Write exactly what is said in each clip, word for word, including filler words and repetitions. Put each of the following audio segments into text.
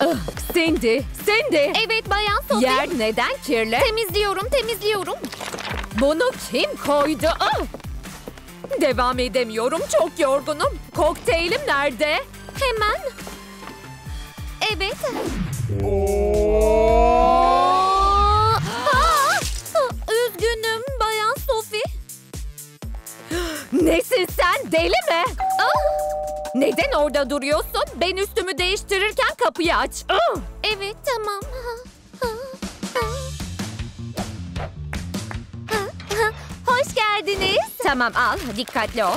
Ah, Cindy, Cindy. Evet bayan Sophie. Yer neden kirli? Temizliyorum, temizliyorum. Bunu kim koydu? Ah. Devam edemiyorum, çok yorgunum. Kokteylim nerede? Hemen. Evet. Aa, üzgünüm bayan Sophie. Nesin sen, deli mi? Ah. Neden orada duruyorsun? Ben üstümü değiştirirken kapıyı aç. Ah. Evet, tamam. Hoş geldiniz. Tamam al, dikkatli ol.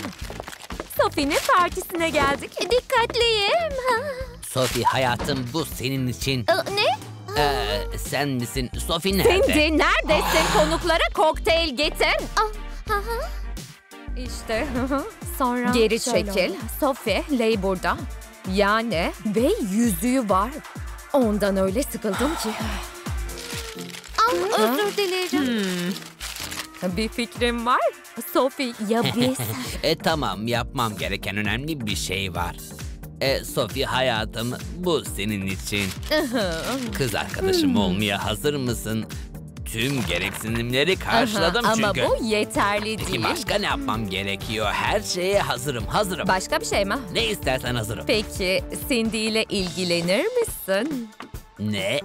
Sophie'nin partisine geldik. Dikkatliyim. Sophie hayatım, bu senin için. Ne? Ee, sen misin? Sophie nerede? Cindy neredesin? Ah. Konuklara kokteyl getir. Ah. İşte. Sonra geri çekil. Sophie, Lay burada. Yani ve yüzüğü var. Ondan öyle sıkıldım ki. Al, özür dilerim. Hmm. Bir fikrim var. Sophie, ya biz... e, tamam, yapmam gereken önemli bir şey var. E, Sophie hayatım, bu senin için. Kız arkadaşım olmaya hazır mısın? Tüm gereksinimleri karşıladım. Aha, çünkü. Ama bu yeterli değil. Peki başka ne yapmam gerekiyor? Her şeye hazırım, hazırım. Başka bir şey mi? Ne istersen hazırım. Peki Cindy ile ilgilenir misin? Ne?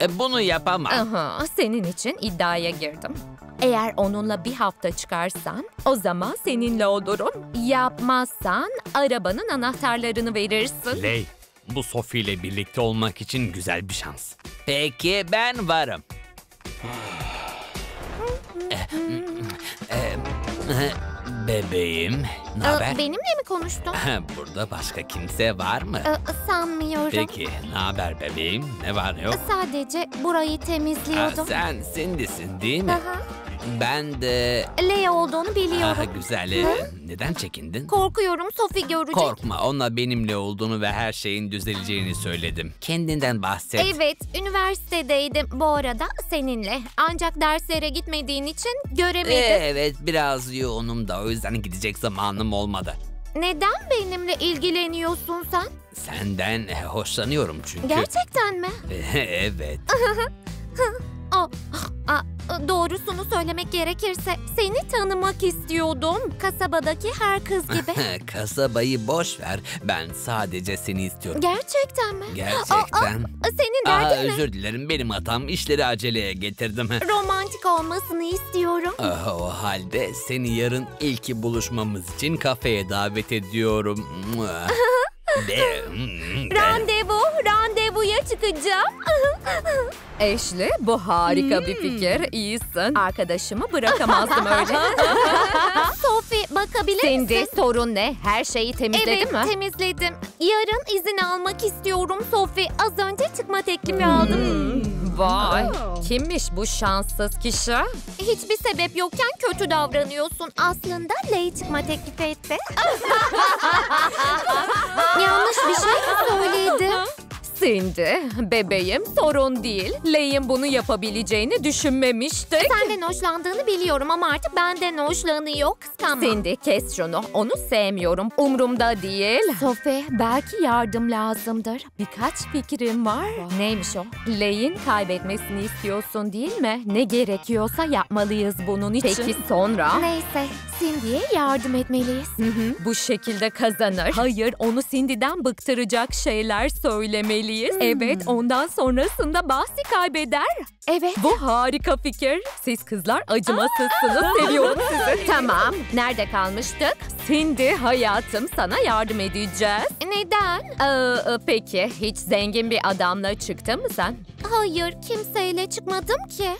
E, bunu yapamam. Aha, senin için iddiaya girdim. Eğer onunla bir hafta çıkarsan o zaman seninle olurum. Yapmazsan arabanın anahtarlarını verirsin. Lay, bu Sophie ile birlikte olmak için güzel bir şans. Peki ben varım. Bebeğim, ne haber? Benimle mi konuştun? Burada başka kimse var mı? Sanmıyorum. Peki, ne haber bebeğim? Ne var yok? Sadece burayı temizliyordum. Aa, sen Cindy'sin değil mi? Aha. Ben de... Lay olduğunu biliyorum. Aha, güzel. Hı? Neden çekindin? Korkuyorum, Sophie görecek. Korkma, ona benimle olduğunu ve her şeyin düzeleceğini söyledim. Kendinden bahset. Evet, üniversitedeydim bu arada seninle. Ancak derslere gitmediğin için göremedim. Ee, evet, biraz yoğunum da o yüzden gidecek zamanım olmadı. Neden benimle ilgileniyorsun sen? Senden hoşlanıyorum çünkü. Gerçekten mi? Evet. Oh, ah, doğrusunu söylemek gerekirse seni tanımak istiyordum. Kasabadaki her kız gibi. Kasabayı boş ver. Ben sadece seni istiyorum. Gerçekten mi? Gerçekten. Aa, aa, senin derdin aa, mi? Özür dilerim, benim hatam. İşleri aceleye getirdim. Romantik olmasını istiyorum. Aa, o halde seni yarın ilki buluşmamız için kafeye davet ediyorum. De, de. Randevu, randevuya çıkacağım. Eşli, bu harika hmm. bir fikir. İyisin. Arkadaşımı bırakamazdım öyle. Sophie, bakabilir Cindy, misin? Sorun ne? Her şeyi temizledin evet, mi? Evet, temizledim. Yarın izin almak istiyorum Sophie. Az önce çıkma teklifi hmm. aldım. Vay, oh. kimmiş bu şanssız kişi? Hiçbir sebep yokken kötü davranıyorsun. Aslında Lay çıkma teklifi etti. Yanlış bir şey mi söyledim? Cindy, bebeğim sorun değil. Lay'in bunu yapabileceğini düşünmemiştik. Senden hoşlandığını biliyorum ama artık benden hoşlanıyor. Kıskanma. Cindy, kes şunu. Onu sevmiyorum. Umrumda değil. Sophie, belki yardım lazımdır. Birkaç fikrim var. Neymiş o? Lay'in kaybetmesini istiyorsun değil mi? Ne gerekiyorsa yapmalıyız bunun için. Peki sonra? Neyse, Cindy'ye yardım etmeliyiz. Hı hı. Bu şekilde kazanır. Hayır, onu Cindy'den bıktıracak şeyler söylemeliyiz. Evet, ondan sonrasında bahsi kaybeder. Evet. Bu harika fikir. Siz kızlar acımasızsınız. Seviyorum sizi. Tamam. Nerede kalmıştık? Cindy hayatım, sana yardım edeceğiz. Neden? Ee, peki hiç zengin bir adamla çıktın mı sen? Hayır, kimseyle çıkmadım ki.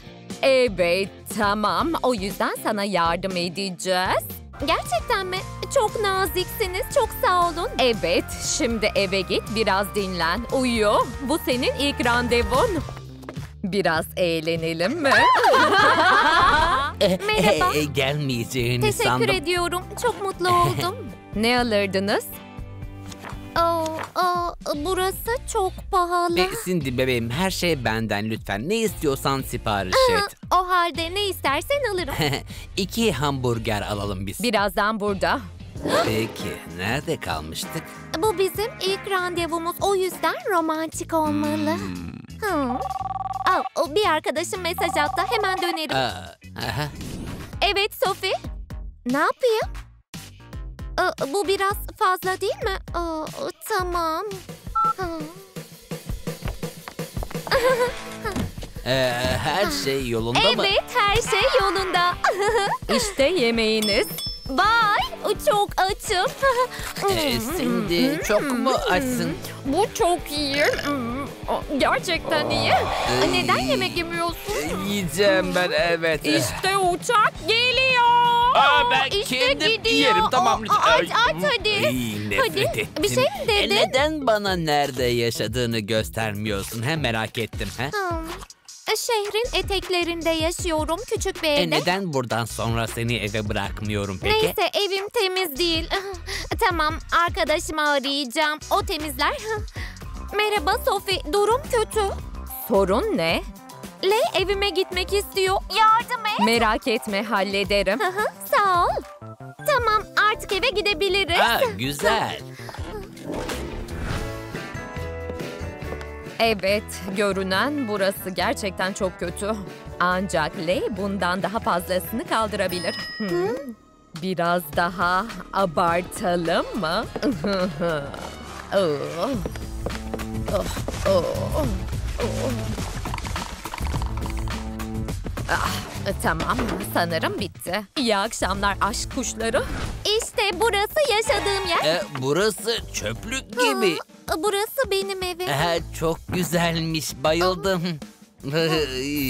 Evet, tamam. O yüzden sana yardım edeceğiz. Gerçekten mi? Çok naziksiniz. Çok sağ olun. Evet. Şimdi eve git. Biraz dinlen. Uyu. Bu senin ilk randevun. Biraz eğlenelim mi? Merhaba. Gelmeyeceğini teşekkür sandım. Teşekkür ediyorum. Çok mutlu oldum. Ne alırdınız? Aa, aa, burası çok pahalı. Be, Cindy bebeğim, her şey benden lütfen. Ne istiyorsan sipariş aha, et. O halde ne istersen alırım. İki hamburger alalım biz. Birazdan burada. Peki, nerede kalmıştık? Bu bizim ilk randevumuz. O yüzden romantik olmalı. Hmm. Hmm. Aa, bir arkadaşım mesaj attı. Hemen dönerim. Aa, aha. Evet, Sophie. Ne yapayım? Aa, bu biraz fazla değil mi? Aa, tamam. Ee, her şey yolunda evet, mı? Evet, her şey yolunda. İşte yemeğiniz. Vay, çok açım. Ee, şimdi çok mu açsın? Bu çok iyi. Gerçekten iyi. Neden yemek yemiyorsun? Yiyeceğim ben, evet. İşte uçak geliyor. Aa, ben işte kendim gidiyor. Yerim, tamam. Aç, aç hadi. Ay, nefret hadi. Ettim. Bir şey mi dedin? E, neden bana nerede yaşadığını göstermiyorsun? Hem merak ettim. He? Hmm. Şehrin eteklerinde yaşıyorum, küçük bir evde. E neden buradan sonra seni eve bırakmıyorum peki? Neyse, evim temiz değil. Tamam, arkadaşımı arayacağım. O temizler. Merhaba Sophie, durum kötü. Sorun ne? Le evime gitmek istiyor. Yardım et. Merak etme, hallederim. Sağ ol. Tamam, artık eve gidebiliriz. Ha, güzel. Evet, görünen burası gerçekten çok kötü. Ancak Ley bundan daha fazlasını kaldırabilir. Hmm. Biraz daha abartalım mı? oh. Oh. Oh. Oh. Ah, tamam, sanırım bitti. İyi akşamlar aşk kuşları. İşte burası yaşadığım yer. E, burası çöplük gibi. Burası benim evim. Ee, çok güzelmiş, bayıldım.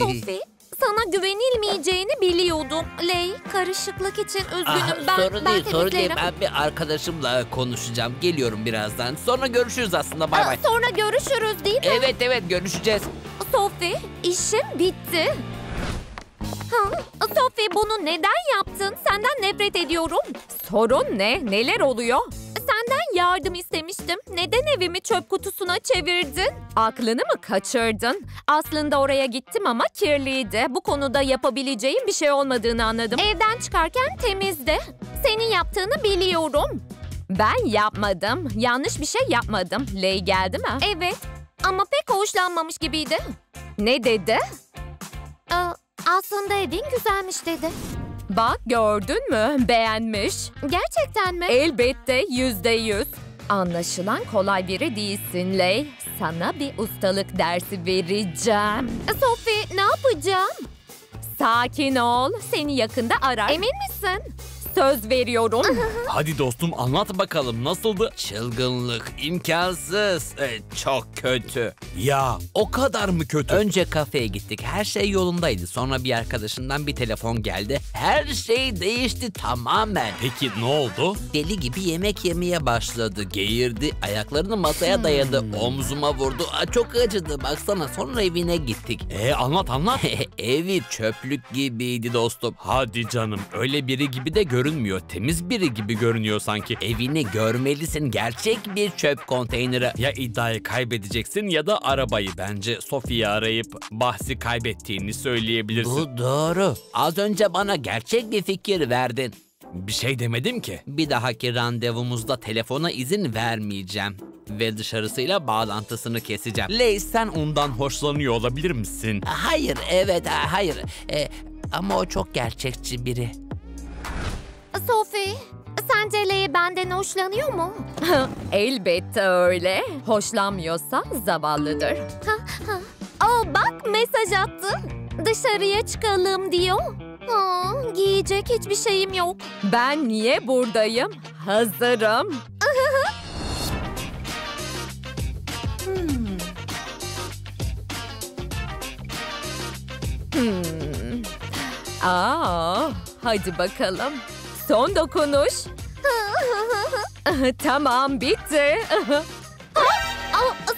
Sophie, sana güvenilmeyeceğini biliyordum. Ley, karışıklık için üzgünüm. Aha, ben, sorun ben değil, sorun değil. Ben bir arkadaşımla konuşacağım. Geliyorum birazdan. Sonra görüşürüz aslında, bay bay. Sonra görüşürüz değil mi? Evet, evet, görüşeceğiz. Sophie, işim bitti. Sophie, bunu neden yaptın? Senden nefret ediyorum. Sorun ne? Neler oluyor? Senden yardım istemiştim. Neden evimi çöp kutusuna çevirdin? Aklını mı kaçırdın? Aslında oraya gittim ama kirliydi. Bu konuda yapabileceğim bir şey olmadığını anladım. Evden çıkarken temizdi. Senin yaptığını biliyorum. Ben yapmadım. Yanlış bir şey yapmadım. Ley geldi mi? Evet. Ama pek hoşlanmamış gibiydi. Ne dedi? Aa, aslında evin güzelmiş dedi. Bak, gördün mü? Beğenmiş. Gerçekten mi? Elbette, yüzde yüz. Anlaşılan kolay biri değilsin Ley. Sana bir ustalık dersi vereceğim. Sophie, ne yapacağım? Sakin ol. Seni yakında arar. Emin misin? Söz veriyorum. Hadi dostum, anlat bakalım, nasıldı? Çılgınlık, imkansız. Ee, çok kötü. Ya, o kadar mı kötü? Önce kafeye gittik, her şey yolundaydı. Sonra bir arkadaşından bir telefon geldi. Her şey değişti tamamen. Peki ne oldu? Deli gibi yemek yemeye başladı. Geğirdi, ayaklarını masaya dayadı. Hmm. Omzuma vurdu. Aa, çok acıdı, baksana. Sonra evine gittik. Ee, anlat anlat. Evi çöplük gibiydi dostum. Hadi canım, öyle biri gibi de görüyorum. Görünmüyor. Temiz biri gibi görünüyor sanki. Evini görmelisin. Gerçek bir çöp konteyneri. Ya iddiayı kaybedeceksin ya da arabayı. Bence Sophie'yi arayıp bahsi kaybettiğini söyleyebilirsin. Bu doğru. Az önce bana gerçek bir fikir verdin. Bir şey demedim ki. Bir dahaki randevumuzda telefona izin vermeyeceğim. Ve dışarısıyla bağlantısını keseceğim. Ley, sen ondan hoşlanıyor olabilir misin? Hayır, evet, hayır. E, ama o çok gerçekçi biri. Sophie, sence Ley benden hoşlanıyor mu? Elbette öyle. Hoşlanmıyorsa zavallıdır. Oh, bak, mesaj attı. Dışarıya çıkalım diyor. Oh, giyecek hiçbir şeyim yok. Ben niye buradayım? Hazırım. hmm. Hmm. Aa, hadi bakalım. Son dokunuş. Tamam, bitti.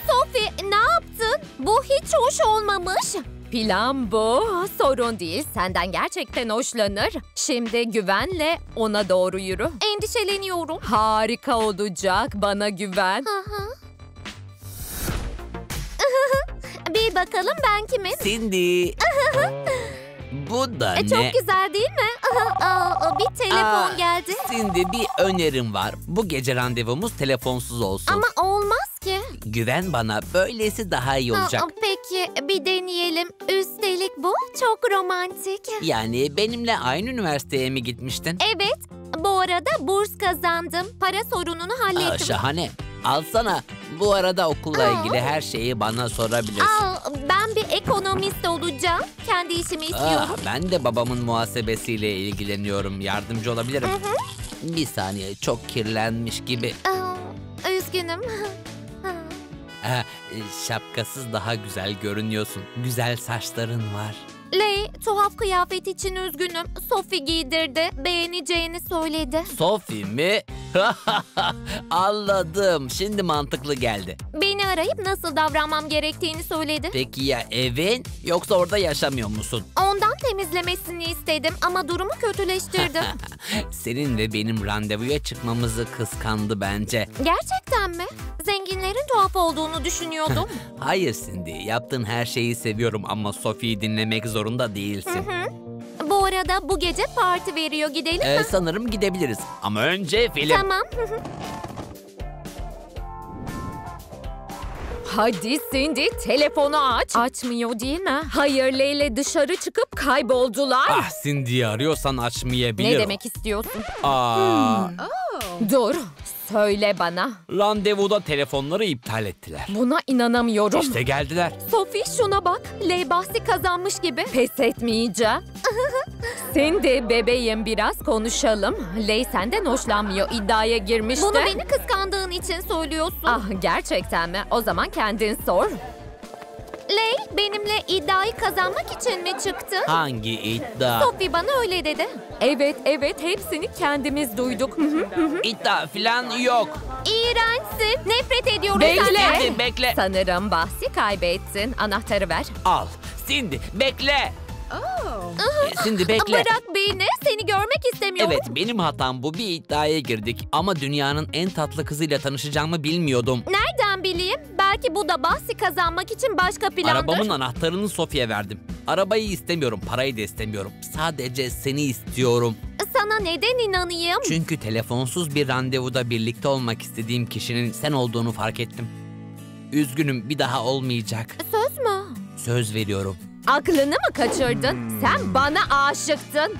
Sophie, ne yaptın? Bu hiç hoş olmamış. Plan bu. Sorun değil. Senden gerçekten hoşlanır. Şimdi güvenle ona doğru yürü. Endişeleniyorum. Harika olacak. Bana güven. Bir bakalım ben kimim? Cindy. Bu da e, ne? Çok güzel değil mi? Aa, bir telefon Aa, geldi. Şimdi bir önerim var. Bu gece randevumuz telefonsuz olsun. Ama olmaz ki. Güven bana, böylesi daha iyi olacak. Aa, peki, bir deneyelim. Üstelik bu çok romantik. Yani benimle aynı üniversiteye mi gitmiştin? Evet, bu arada burs kazandım. Para sorununu hallettim. Aa, şahane. Alsana. Bu arada okulla Aa. ilgili her şeyi bana sorabilirsin. Aa, ben bir ekonomist olacağım. Kendi işimi istiyorum. Aa, ben de babamın muhasebesiyle ilgileniyorum. Yardımcı olabilirim. Hı hı. Bir saniye, çok kirlenmiş gibi. Aa, üzgünüm. Aa, şapkasız daha güzel görünüyorsun. Güzel saçların var. Ley, tuhaf kıyafet için üzgünüm. Sophie giydirdi. Beğeneceğini söyledi. Sophie mi? Anladım. Şimdi mantıklı geldi. Beni arayıp nasıl davranmam gerektiğini söyledi. Peki ya evin? Yoksa orada yaşamıyor musun? Ondan temizlemesini istedim ama durumu kötüleştirdim. Senin ve benim randevuya çıkmamızı kıskandı bence. Gerçekten mi? Zenginlerin tuhaf olduğunu düşünüyordum. Hayır Cindy. Yaptığın her şeyi seviyorum ama Sophie'yi dinlemek zorunda değilsin. Hı hı. Bu arada bu gece parti veriyor. Gidelim ee, mi? Sanırım gidebiliriz. Ama önce film. Tamam. Hadi Cindy, telefonu aç. Açmıyor değil mi? Hayır, Leyla dışarı çıkıp kayboldular. Ah, Cindy'yi arıyorsan açmayabilir. Ne demek istiyorsun? Aa. Hmm. Dur, söyle bana. Randevuda telefonları iptal ettiler. Buna inanamıyorum. İşte geldiler. Sophie şuna bak. Ley bahsi kazanmış gibi. Pes etmeyeceğim. Sen de bebeğim, biraz konuşalım. Ley senden hoşlanmıyor. İddiaya girmişti. Bunu beni kıskandığın için söylüyorsun. Ah, gerçekten mi? O zaman kendin sor. Ley benimle iddiayı kazanmak için mi çıktı? Hangi iddia? Sophie bana öyle dedi. Evet evet, hepsini kendimiz duyduk. İddia falan yok. İğrençsin. Nefret ediyorum senden. Bekle bekle. Sanırım bahsi kaybettin. Anahtarı ver. Al. Cindy bekle. Oh. Cindy bekle. Bırak beni, seni görmek istemiyorum. Evet, benim hatam bu. Bir iddiaya girdik ama dünyanın en tatlı kızıyla tanışacağımı bilmiyordum. Nereden bileyim? Belki bu da bahsi kazanmak için başka plandır. Arabamın anahtarını Sophie'ye verdim. Arabayı istemiyorum, parayı da istemiyorum. Sadece seni istiyorum. Sana neden inanayım? Çünkü telefonsuz bir randevuda birlikte olmak istediğim kişinin sen olduğunu fark ettim. Üzgünüm, bir daha olmayacak. Söz mü? Söz veriyorum. Aklını mı kaçırdın? Sen bana aşıktın.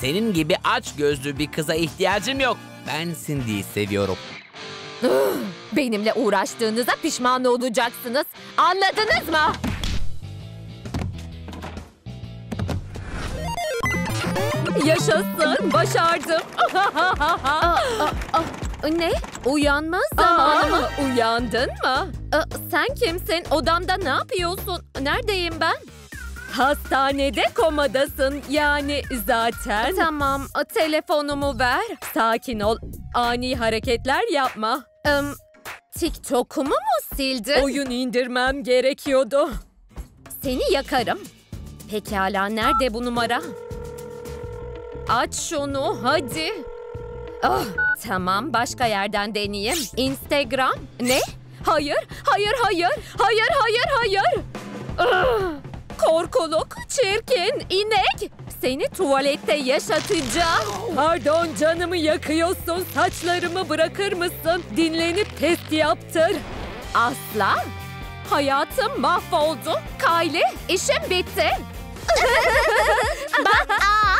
Senin gibi aç gözlü bir kıza ihtiyacım yok. Ben Cindy'yi seviyorum. Benimle uğraştığınıza pişman olacaksınız. Anladınız mı? Yaşasın, başardım. aa, aa, aa. Ne? Uyanma zamanı mı? Uyandın mı? Aa, sen kimsin? Odamda ne yapıyorsun? Neredeyim ben? Hastanede komadasın. Yani zaten. Tamam, telefonumu ver. Sakin ol. Ani hareketler yapma. Ee, TikTok'umu mu sildin? Oyun indirmem gerekiyordu. Seni yakarım. Pekala, nerede bu numara? Aç şunu hadi. Oh, tamam, başka yerden deneyeyim. Instagram. Ne? Hayır, hayır, hayır, hayır, hayır, hayır. Oh, korkuluk, çirkin, inek. Seni tuvalette yaşatacağım. Pardon, canımı yakıyorsun. Saçlarımı bırakır mısın? Dinlenip test yaptır. Asla. Hayatım mahvoldu. Kylie, işim bitti. Bak, aa.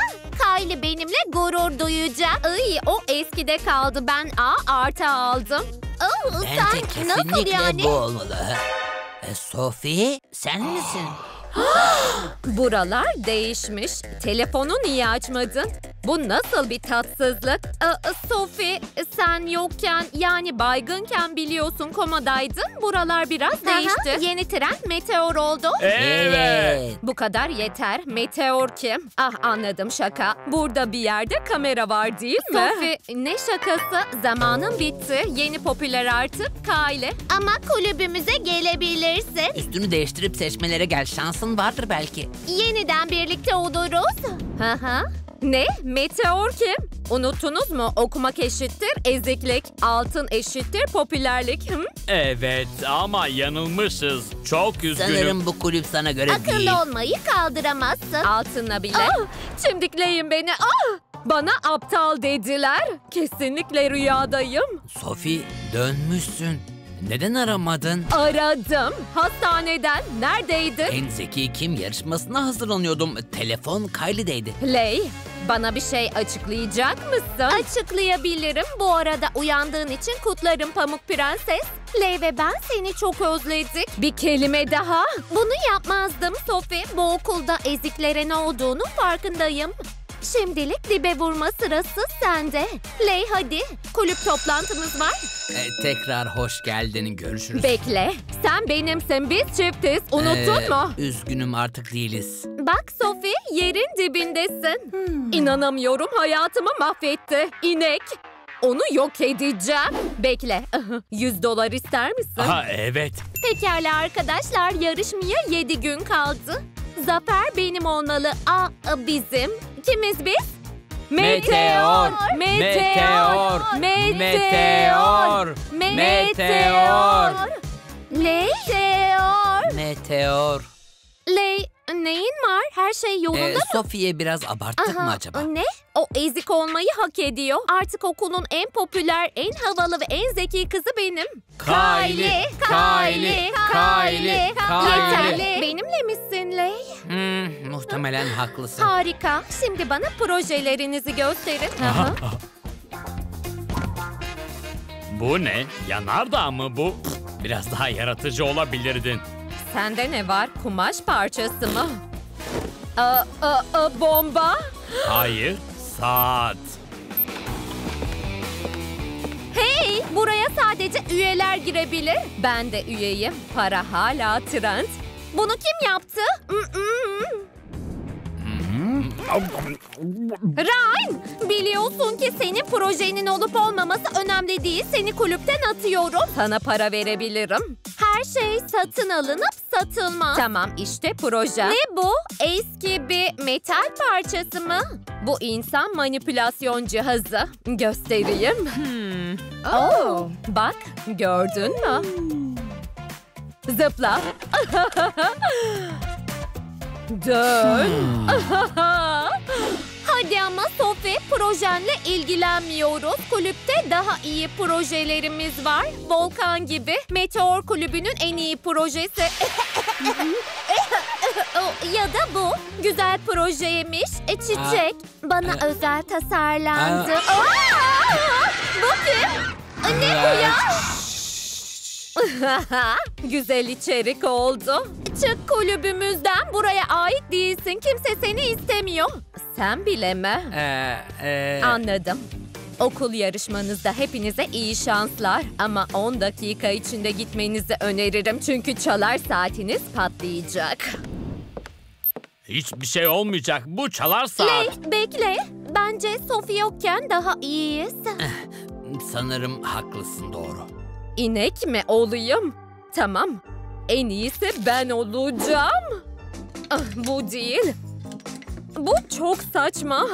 Kylie benimle gurur duyacak. Ay, o eskide kaldı. Ben A artı aldım. Oh, ben sen de kesinlikle yani? Bu olmalı. E, Sophie sen misin? Buralar değişmiş. Telefonu niye açmadın? Bu nasıl bir tatsızlık? E, Sophie sen yokken, yani baygınken biliyorsun komadaydın. Buralar biraz değişti. Aha, yeni trend meteor oldu. Evet. Bu kadar yeter. Meteor kim? Ah, anladım, şaka. Burada bir yerde kamera var değil mi? Sophie ne şakası? Zamanın bitti. Yeni popüler artık Kylie. Ama kulübümüze gelebilirsin. Üstünü değiştirip seçmelere gel, şansın vardır belki. Yeniden birlikte oluruz. Hı hı. Ne? Meteor kim? Unuttunuz mu? Okumak eşittir eziklik, altın eşittir popülerlik. Hı? Evet ama yanılmışız. Çok üzgünüm. Sanırım bu kulüp sana göre akıllı değil. Akıllı olmayı kaldıramazsın. Altınla bile. Oh, çimdikleyin beni. Oh, bana aptal dediler. Kesinlikle rüyadayım. Sophie, dönmüşsün. Neden aramadın? Aradım. Hastaneden. Neredeydin? En zeki kim yarışmasına hazırlanıyordum. Telefon Kylie'deydi. Play, bana bir şey açıklayacak mısın? Açıklayabilirim. Bu arada uyandığın için kutlarım Pamuk Prenses. Play ve ben seni çok özledik. Bir kelime daha. Bunu yapmazdım Sophie. Bu okulda eziklere ne olduğunu farkındayım. Şimdilik dibe vurma sırası sende. Play hadi. Kulüp toplantımız var. Ee, tekrar hoş geldin. Görüşürüz. Bekle. Sen benimsin. Biz çiftiz. Unuttun ee, mu? Üzgünüm artık değiliz. Bak Sophie, yerin dibindesin. Hmm. İnanamıyorum, hayatımı mahvetti. İnek. Onu yok edeceğim. Bekle. Yüz dolar ister misin? Aha, evet. Pekala arkadaşlar. Yarışmaya yedi gün kaldı. Zafer benim olmalı. A bizim. Kimiz biz? Meteor! Meteor! Meteor! Meteor! Meteor! Meteor! Ley, neyin var? Her şey yolunda ee, mı? Sophie'ye biraz abarttık Aha, mı acaba? Ne? O ezik olmayı hak ediyor. Artık okulun en popüler, en havalı ve en zeki kızı benim. Kylie! Kylie! Kylie! Yeterli. Benimle misin Ley? Hmm, muhtemelen haklısın. Harika. Şimdi bana projelerinizi gösterin. Bu ne? Yanardağ mı bu? Biraz daha yaratıcı olabilirdin. Sende ne var? Kumaş parçası mı? A, a, a, bomba? Hayır, saat. Hey, buraya sadece üyeler girebilir. Ben de üyeyim. Para hala trend. Bunu kim yaptı? Ryan, biliyorsun ki senin projenin olup olmaması önemli değil. Seni kulüpten atıyorum. Sana para verebilirim. Her şey satın alınıp satılmaz. Tamam, işte proje. Ne bu? Eski bir metal parçası mı? Bu insan manipülasyon cihazı. Göstereyim. Hmm. Oh. Bak, gördün mü? Zıpla. Dön. Hadi ama Sophie, projenle ilgilenmiyoruz. Kulüpte daha iyi projelerimiz var. Volkan gibi. Meteor kulübünün en iyi projesi. Ya da bu. Güzel projeymiş. E, çiçek. Aa, Bana aa, özel tasarlandı. Aa. Aa, bu kim? Ne bu ya? Güzel içerik oldu. Çık kulübümüzden, buraya ait değilsin. Kimse seni istemiyor. Sen bile mi? Ee, e... Anladım. Okul yarışmanızda hepinize iyi şanslar. Ama on dakika içinde gitmenizi öneririm. Çünkü çalar saatiniz patlayacak. Hiçbir şey olmayacak. Bu çalar saat. Ley, bekle. Bence Sophie yokken daha iyiyiz. Sanırım haklısın, doğru. İnek mi olayım? Tamam. En iyisi ben olacağım. Ah, bu değil. Bu çok saçma.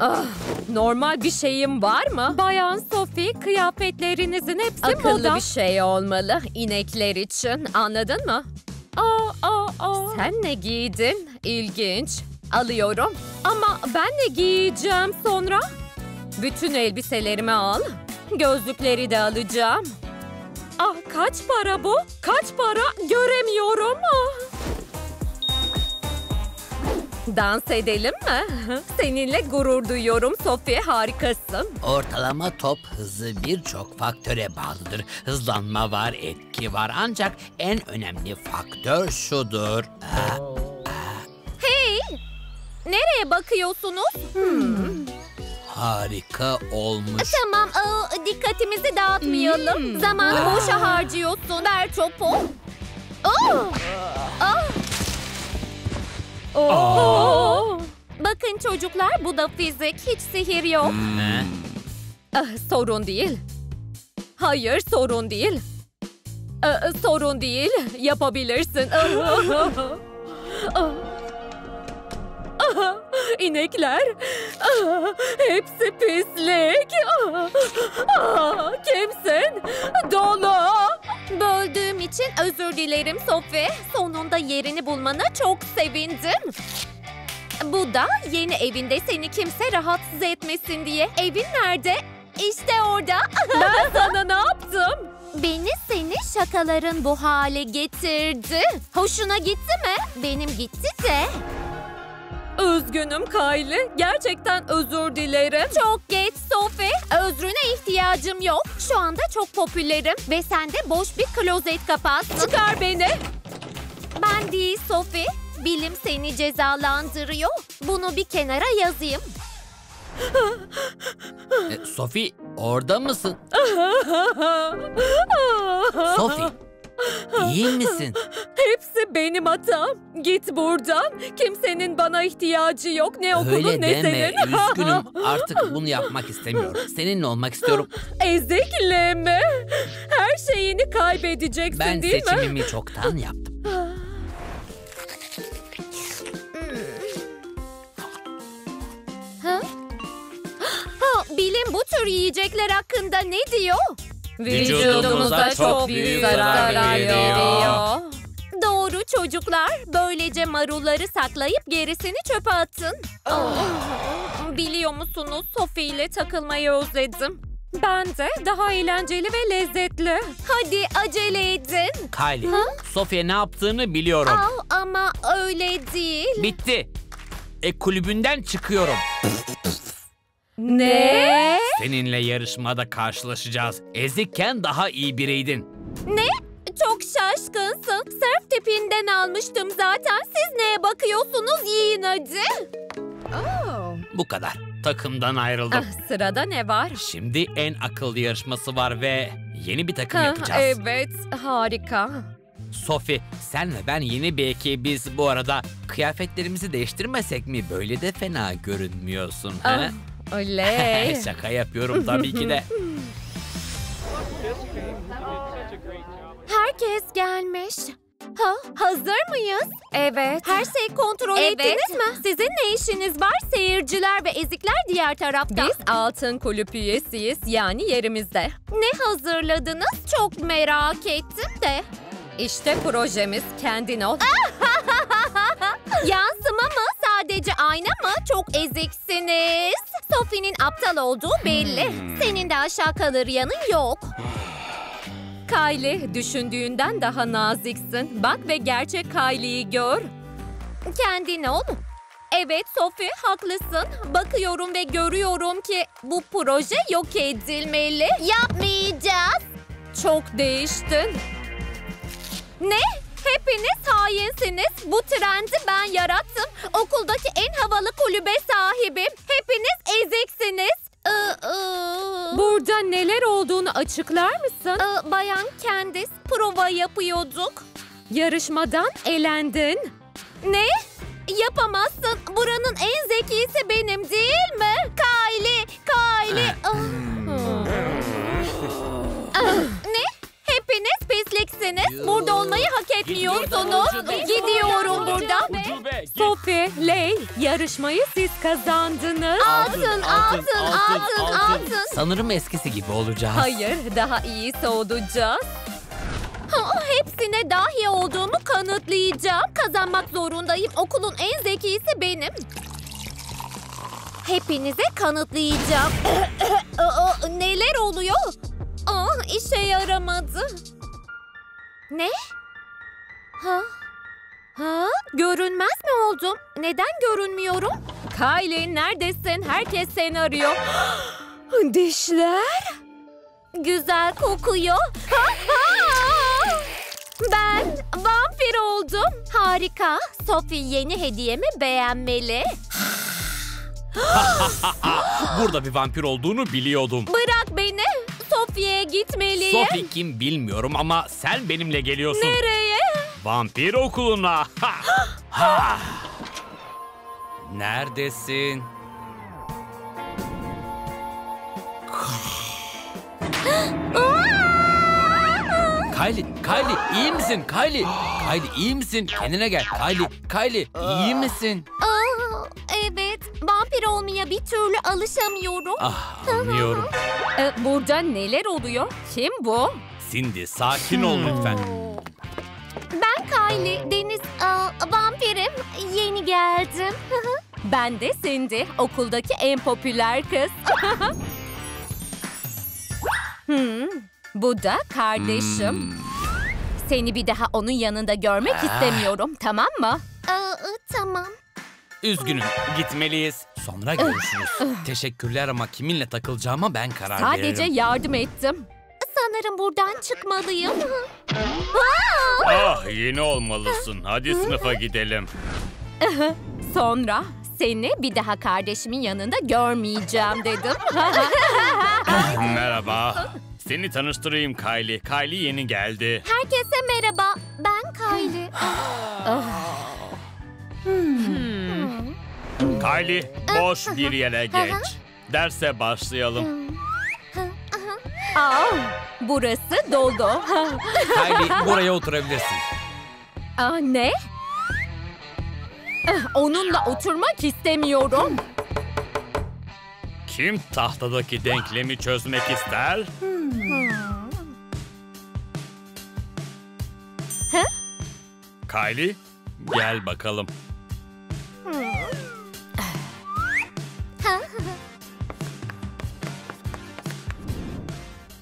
Ah, normal bir şeyim var mı? Bayan Sophie, kıyafetlerinizin hepsi moda. Akıllı bir şey olmalı inekler için. Anladın mı? Aa, aa, aa. Sen ne giydin? İlginç. Alıyorum. Ama ben ne giyeceğim sonra? Bütün elbiselerimi al. Gözlükleri de alacağım. Ah, kaç para bu? Kaç para? Göremiyorum. Ah. Dans edelim mi? Seninle gurur duyuyorum Sophie, harikasın. Ortalama top hızı birçok faktöre bağlıdır. Hızlanma var, etki var. Ancak en önemli faktör şudur. Ah, ah. Hey! Nereye bakıyorsunuz? Hmm. Harika olmuş. Tamam, ıı, dikkatimizi dağıtmayalım. Hmm. Zamanı Aa. boşa harcıyorsun. Ver topu. Oh. Ah. Oh. Oh. Bakın çocuklar, bu da fizik. Hiç sihir yok. Hmm. Ah, sorun değil. Hayır, sorun değil. Ah, sorun değil. Yapabilirsin. Ah. Ah. Ah. İnekler, aa, hepsi pislik. Aa, aa, kimsin? Dolu. Böldüğüm için özür dilerim Sophie. Sonunda yerini bulmana çok sevindim. Bu da yeni evinde seni kimse rahatsız etmesin diye. Evin nerede? İşte orada. Ben sana ne yaptım? Beni seni şakaların bu hale getirdi. Hoşuna gitti mi? Benim gitti de. Üzgünüm Kylie. Gerçekten özür dilerim. Çok geç Sophie. Özrüne ihtiyacım yok. Şu anda çok popülerim. Ve sen de boş bir klozet kapat. Çıkar beni. Ben değil Sophie. Bilim seni cezalandırıyor. Bunu bir kenara yazayım. E, Sophie, orada mısın? Sophie, iyi misin? Hepsi benim hatam. Git buradan. Kimsenin bana ihtiyacı yok. Ne okulun ne senin. Öyle deme. Üzgünüm. Artık bunu yapmak istemiyorum. Seninle olmak istiyorum. Ezikle mi? Her şeyini kaybedeceksin ben değil mi? Ben seçimimi çoktan yaptım. Bilim bu tür yiyecekler hakkında ne diyor? Vücudumuza çok büyük zarar veriyor. Doğru çocuklar. Böylece marulları saklayıp gerisini çöpe atın. Oh. Biliyor musunuz, Sophie ile takılmayı özledim. Ben de daha eğlenceli ve lezzetli. Hadi acele edin. Kylie, Sophie'ye ne yaptığını biliyorum. Aa, ama öyle değil. Bitti. E kulübünden çıkıyorum. Ne? Seninle yarışmada karşılaşacağız. Ezikken daha iyi biriydin. Ne? Çok şaşkınsın. Sörf tipinden almıştım zaten. Siz neye bakıyorsunuz? Yiyin hadi. Oh. Bu kadar. Takımdan ayrıldım. Ah, sırada ne var? Şimdi en akıllı yarışması var ve yeni bir takım ha, yapacağız. Evet, harika. Sophie, sen ve ben yeni bir ekibiz. Bu arada kıyafetlerimizi değiştirmesek mi? Böyle de fena görünmüyorsun. Ah. Ha? Oley. Şaka yapıyorum tabii ki de. Herkes gelmiş. Ha, hazır mıyız? Evet. Her şeyi kontrol evet. ettiniz mi? Sizin ne işiniz var? Seyirciler ve ezikler diğer tarafta. Biz altın kulüp üyesiyiz, yani yerimizde. Ne hazırladınız? Çok merak ettim de. İşte projemiz, kendin ol. Yansıma mı? Sadece ayna mı? Çok eziksiniz. Sophie'nin aptal olduğu belli. Senin de aşağı kalır yanın yok. Kylie, düşündüğünden daha naziksin. Bak ve gerçek Kylie'yi gör. Kendin ol. Evet Sophie, haklısın. Bakıyorum ve görüyorum ki bu proje yok edilmeli. Yapmayacağız. Çok değiştin. Ne? Hepiniz hainsiniz. Bu trendi ben yarattım. Okuldaki en havalı kulübe sahibim. Hepiniz eziksiniz. Ee, e... Burada neler olduğunu açıklar mısın? Ee, bayan Candice, prova yapıyorduk. Yarışmadan elendin. Ne? Yapamazsın. Buranın en zekisi benim değil mi? Kylie, Kylie. Ah. Ah. Ne? Hepiniz pisliksiniz. Burada olmayı hak etmiyorsunuz. Gidiyorum buradan. Sophie, Ley, yarışmayı siz kazandınız. Altın, altın, altın, altın. Sanırım eskisi gibi olacağız. Hayır, daha iyisi olacağız. Hepsine dahi olduğumu kanıtlayacağım. Kazanmak zorundayım. Okulun en zekisi benim. Hepinize kanıtlayacağım. Neler oluyor? Ah, işe yaramadı. Ne? Ha? Ha? Görünmez mi oldum? Neden görünmüyorum? Kylie, neredesin? Herkes seni arıyor. Dişler. Güzel kokuyor. Ha, ha! Ben vampir oldum. Harika. Sophie yeni hediyemi beğenmeli. Burada bir vampir olduğunu biliyordum. Bırak beni. Sophie'ye gitmeliyim. Sophie kim bilmiyorum ama sen benimle geliyorsun. Nereye? Vampir okuluna. Ha. Neredesin? Kylie, Kylie iyi misin? Kylie, Kylie iyi misin? Kendine gel. Kylie, Kylie iyi misin? Evet, vampir olmaya bir türlü alışamıyorum. Ah, anlıyorum. ee, burada neler oluyor? Kim bu? Cindy, sakin ol lütfen. Ben Kylie, Deniz, uh, vampirim. Yeni geldim. Ben de Cindy, okuldaki en popüler kız. hmm, bu da kardeşim. Hmm. Seni bir daha onun yanında görmek ah. istemiyorum, tamam mı? Aa, tamam. Üzgünüm, gitmeliyiz. Sonra görüşürüz. Teşekkürler ama kiminle takılacağıma ben karar Sadece veririm. Sadece yardım ettim. Sanırım buradan çıkmalıyım. Ah, yeni olmalısın. Hadi sınıfa gidelim. Sonra seni bir daha kardeşimin yanında görmeyeceğim dedim. Merhaba. Seni tanıştırayım Kylie. Kylie yeni geldi. Herkese merhaba. Ben Kylie. hmm. Kylie, boş bir yere geç. Derse başlayalım. Aa, burası dolu. Kylie, buraya oturabilirsin. Aa, ne? Onunla oturmak istemiyorum. Kim tahtadaki denklemi çözmek ister? Hı? Kylie, gel bakalım.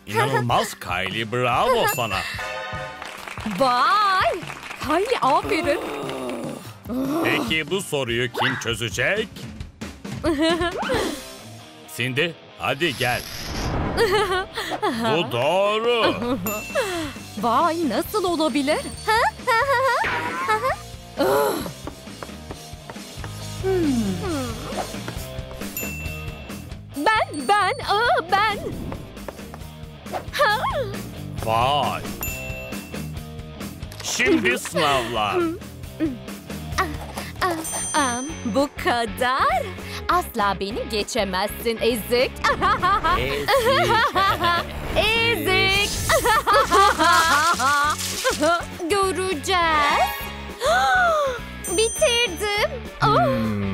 İnanılmaz Kylie, bravo sana. Vay! Kylie, aferin. Peki bu soruyu kim çözecek? Cindy, hadi gel. Bu doğru. Vay, nasıl olabilir? ben, ben, ben. Vay. Şimdi sınavlar. Bu kadar. Asla beni geçemezsin ezik. Ezik. Ezik. Göreceğiz. Bitirdim. Hmm.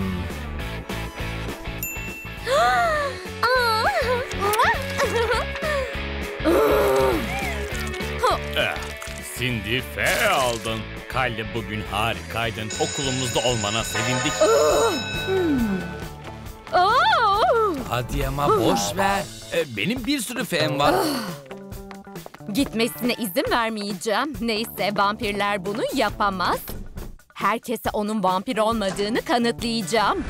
Cindy, F aldın. Kylie, bugün harikaydın. Okulumuzda olmana sevindik. Hadi ama boş ver. Benim bir sürü F'm var. Gitmesine izin vermeyeceğim. Neyse, vampirler bunu yapamaz. Herkese onun vampir olmadığını kanıtlayacağım.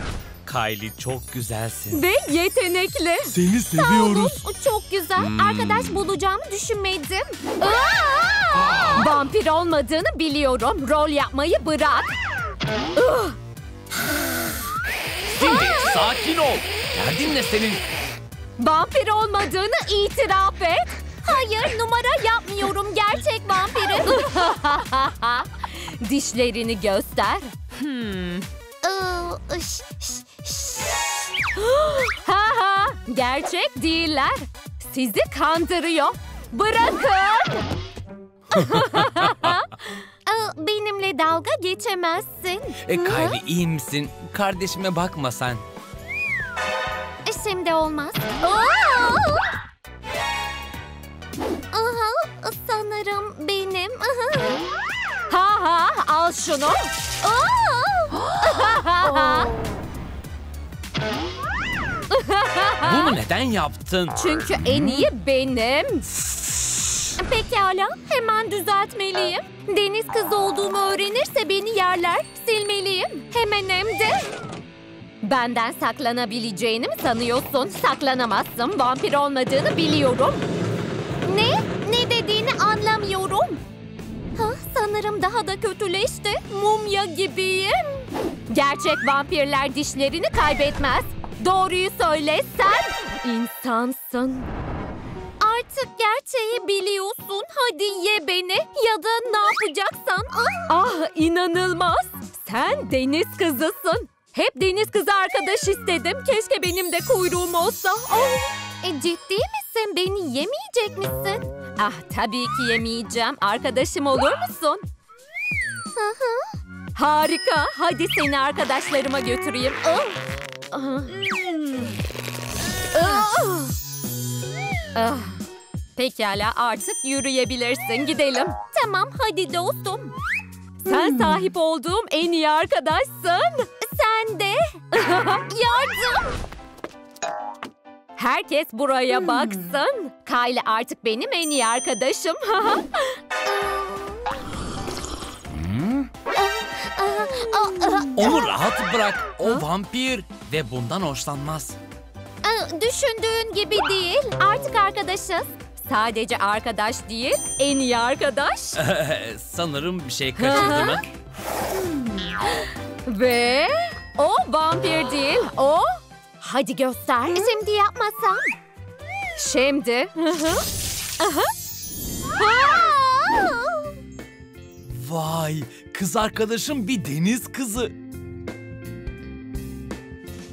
Kylie, çok güzelsin. Ve yetenekli. Seni seviyoruz. Sağ olun, çok güzel. Hmm. Arkadaş bulacağımı düşünmedim. Aa! Vampir olmadığını biliyorum. Rol yapmayı bırak. Cindy, sakin ol. Derdin ne senin? Vampir olmadığını itiraf et. Hayır, numara yapmıyorum. Gerçek vampirim. Dişlerini göster. Hmm. ha ha, gerçek değiller. Sizi kandırıyor. Bırakın. Benimle dalga geçemezsin. E, Kylie, iyi misin? Kardeşime bakma sen. Şimdi olmaz. Aha, sanırım benim. ha ha, al şunu. Bunu neden yaptın? Çünkü en iyi benim. Pekala, hemen düzeltmeliyim. Deniz kızı olduğumu öğrenirse beni yerler. Silmeliyim, hemen hem de. Benden saklanabileceğini mi sanıyorsun? Saklanamazsın, vampir olmadığını biliyorum. Ne? Ne dediğini anlamıyorum. Ha, sanırım daha da kötüleşti. Mumya gibiyim. Gerçek vampirler dişlerini kaybetmez. Doğruyu söyle, sen insansın. Artık gerçeği biliyorsun. Hadi ye beni ya da ne yapacaksan. Ah, inanılmaz. Sen deniz kızısın. Hep deniz kızı arkadaş istedim. Keşke benim de kuyruğum olsa. Oh. E, ciddi misin? Beni yemeyecek misin? Ah, tabii ki yemeyeceğim. Arkadaşım olur musun? Aha. Harika. Hadi seni arkadaşlarıma götüreyim. Oh. Ah, pekala, artık yürüyebilirsin. Gidelim. Tamam, hadi dostum. Sen sahip olduğum en iyi arkadaşsın. Sen de. Yardım. Herkes buraya baksın. Kyle artık benim en iyi arkadaşım. Onu rahat bırak. O vampir ve bundan hoşlanmaz. Düşündüğün gibi değil. Artık arkadaşız. Sadece arkadaş değil, en iyi arkadaş. Sanırım bir şey kaçırdım ha. Ve o vampir değil, o... Hadi göster. Şimdi yapmasam. Şimdi. Vay, kız arkadaşım bir deniz kızı.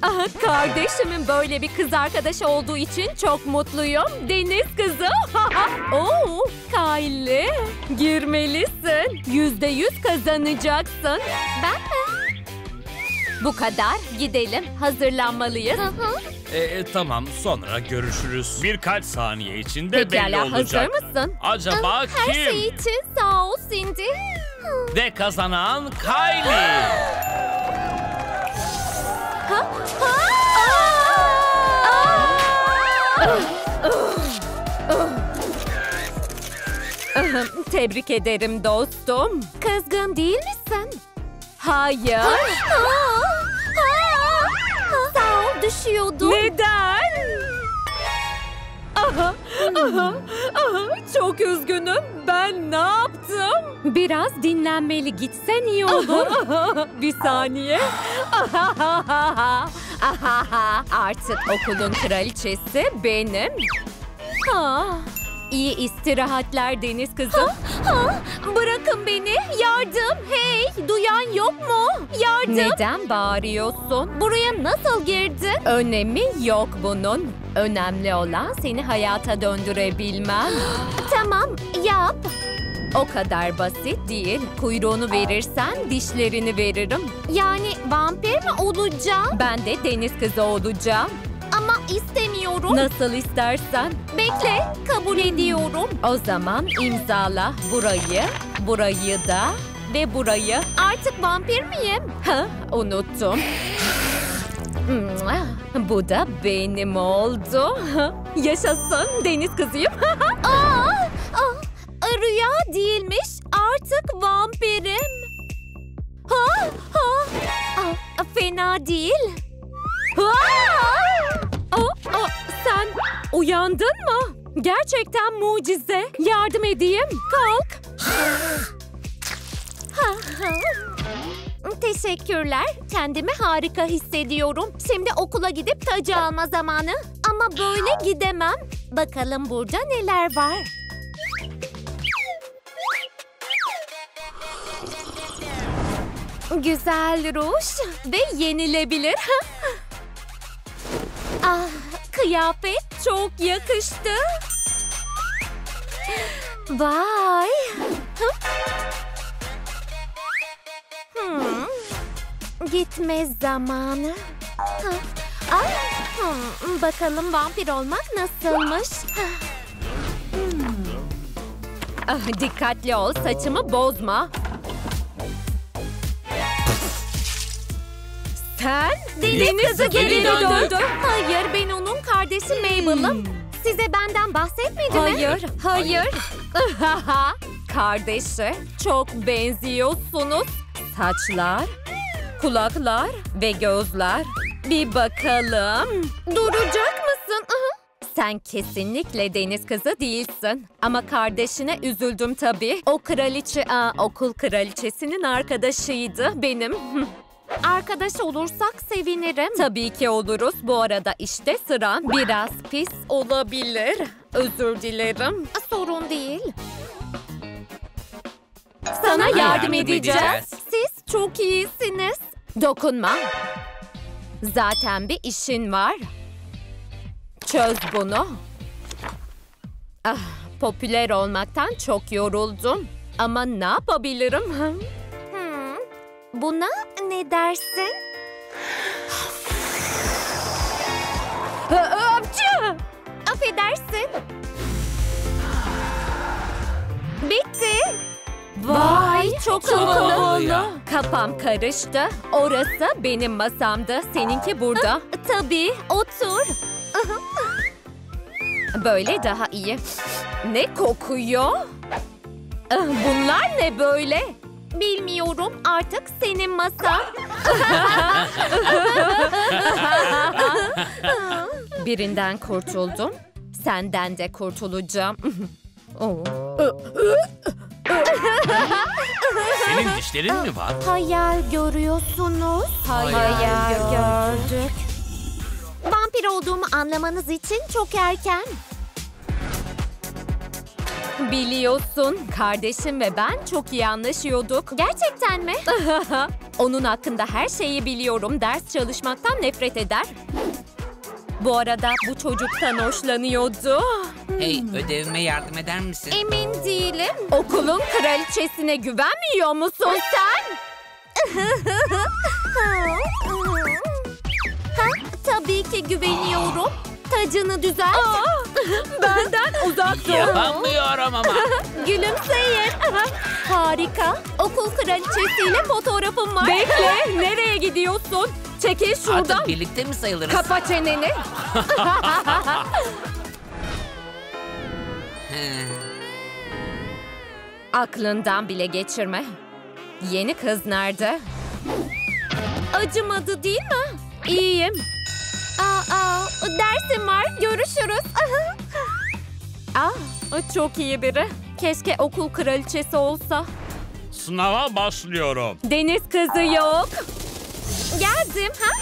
Aha, kardeşimin böyle bir kız arkadaşı olduğu için çok mutluyum. Deniz kızı. Oo, Kylie, girmelisin. Yüzde yüz kazanacaksın. Ben mi? Bu kadar. Gidelim. Hazırlanmalıyız. E, tamam, sonra görüşürüz. Birkaç saniye içinde pekala, belli olacak. Hazır mısın? Acaba Her kim? Her şey için sağ ol Cindy. Ve kazanan Kylie. Tebrik ederim dostum. Kızgın değil misin? Hayır. Sağ ol, düşüyordum. Neden? Aha, aha, aha. Çok üzgünüm. Ben ne yaptım? Biraz dinlenmeli. Gitsen iyi olur. Bir saniye. Artık okulun kraliçesi benim. Ha. İyi istirahatler deniz kızım. Ha, ha. Bırakın beni. Yardım. Hey, duyan yok mu? Yardım. Neden bağırıyorsun? Buraya nasıl girdin? Önemi yok bunun. Önemli olan seni hayata döndürebilmem. Tamam, yap. O kadar basit değil. Kuyruğunu verirsen dişlerini veririm. Yani vampir mi olacağım? Ben de deniz kızı olacağım. Ama istemiyorum. Nasıl istersen. Bekle, kabul ediyorum. O zaman imzala burayı, burayı da ve burayı. Artık vampir miyim? Ha, unuttum. Bu da benim oldu. Yaşasın, deniz kızıyım. Aa, aa, rüya değilmiş. Artık vampirim. Ha, ha. Aa, fena değil. Aa, aa, sen uyandın mı? Gerçekten mucize. Yardım edeyim. Kalk. Ha, ha. Teşekkürler. Kendimi harika hissediyorum. Şimdi okula gidip tacı alma zamanı. Ama böyle gidemem. Bakalım burada neler var. Güzel ruj ve yenilebilir. Ah, kıyafet çok yakıştı. Vay. Hmm. Gitme zamanı. Ah. Hmm. Bakalım vampir olmak nasılmış. Hmm. Ah, dikkatli ol, saçımı bozma. Sen deniz kızı geri döndü. Hayır, ben onun kardeşi Mabel'ım. Size benden bahsetmedi mi? Hayır, hayır. Kardeşi, çok benziyorsunuz. Saçlar, kulaklar ve gözler. Bir bakalım. Duracak mısın? Sen kesinlikle deniz kızı değilsin. Ama kardeşine üzüldüm tabii. O kraliçe, aa, okul kraliçesinin arkadaşıydı benim. Arkadaş olursak sevinirim. Tabii ki oluruz. Bu arada işte sıran biraz pis olabilir. Özür dilerim. Sorun değil. Sana, Sana yardım, yardım edeceğiz. edeceğiz. Siz çok iyisiniz. Dokunma. Zaten bir işin var. Çöz bunu. Ah, popüler olmaktan çok yoruldum. Ama ne yapabilirim? Buna ne dersin? Apçı! Affedersin. Bitti. Vay, Vay çok havalı. Kafam karıştı. Orası benim masamdı. Seninki burada. Tabii, otur. Böyle daha iyi. Ne kokuyor? Bunlar ne böyle? Bilmiyorum, artık senin masan. Birinden kurtuldum. Senden de kurtulacağım. Oh. Senin dişlerin mi var? Hayal görüyorsunuz. Hayal, Hayal gördük. Vampir olduğumu anlamanız için çok erken. Biliyorsun, kardeşim ve ben çok iyi anlaşıyorduk. Gerçekten mi? Onun hakkında her şeyi biliyorum. Ders çalışmaktan nefret eder. Bu arada bu çocuktan hoşlanıyordu. Hey, ödevime yardım eder misin? Emin değilim. Okulun kraliçesine güvenmiyor musun sen? Ha, tabii ki güveniyorum. Tacını düzelt. Aa, benden uzak dur. Yapamıyorum ama. Gülümseyin. Harika. Okul kraliçesiyle fotoğrafım var. Bekle, nereye gidiyorsun? Çekil şuradan. Artık birlikte mi sayılırız? Kapa çeneni. Aklından bile geçirme. Yeni kız nerede? Acımadı değil mi? İyiyim. Aa, aa, dersim var. Görüşürüz. Aa, çok iyi biri. Keşke okul kraliçesi olsa. Sınava başlıyorum. Deniz kızı yok. Geldim. Ha?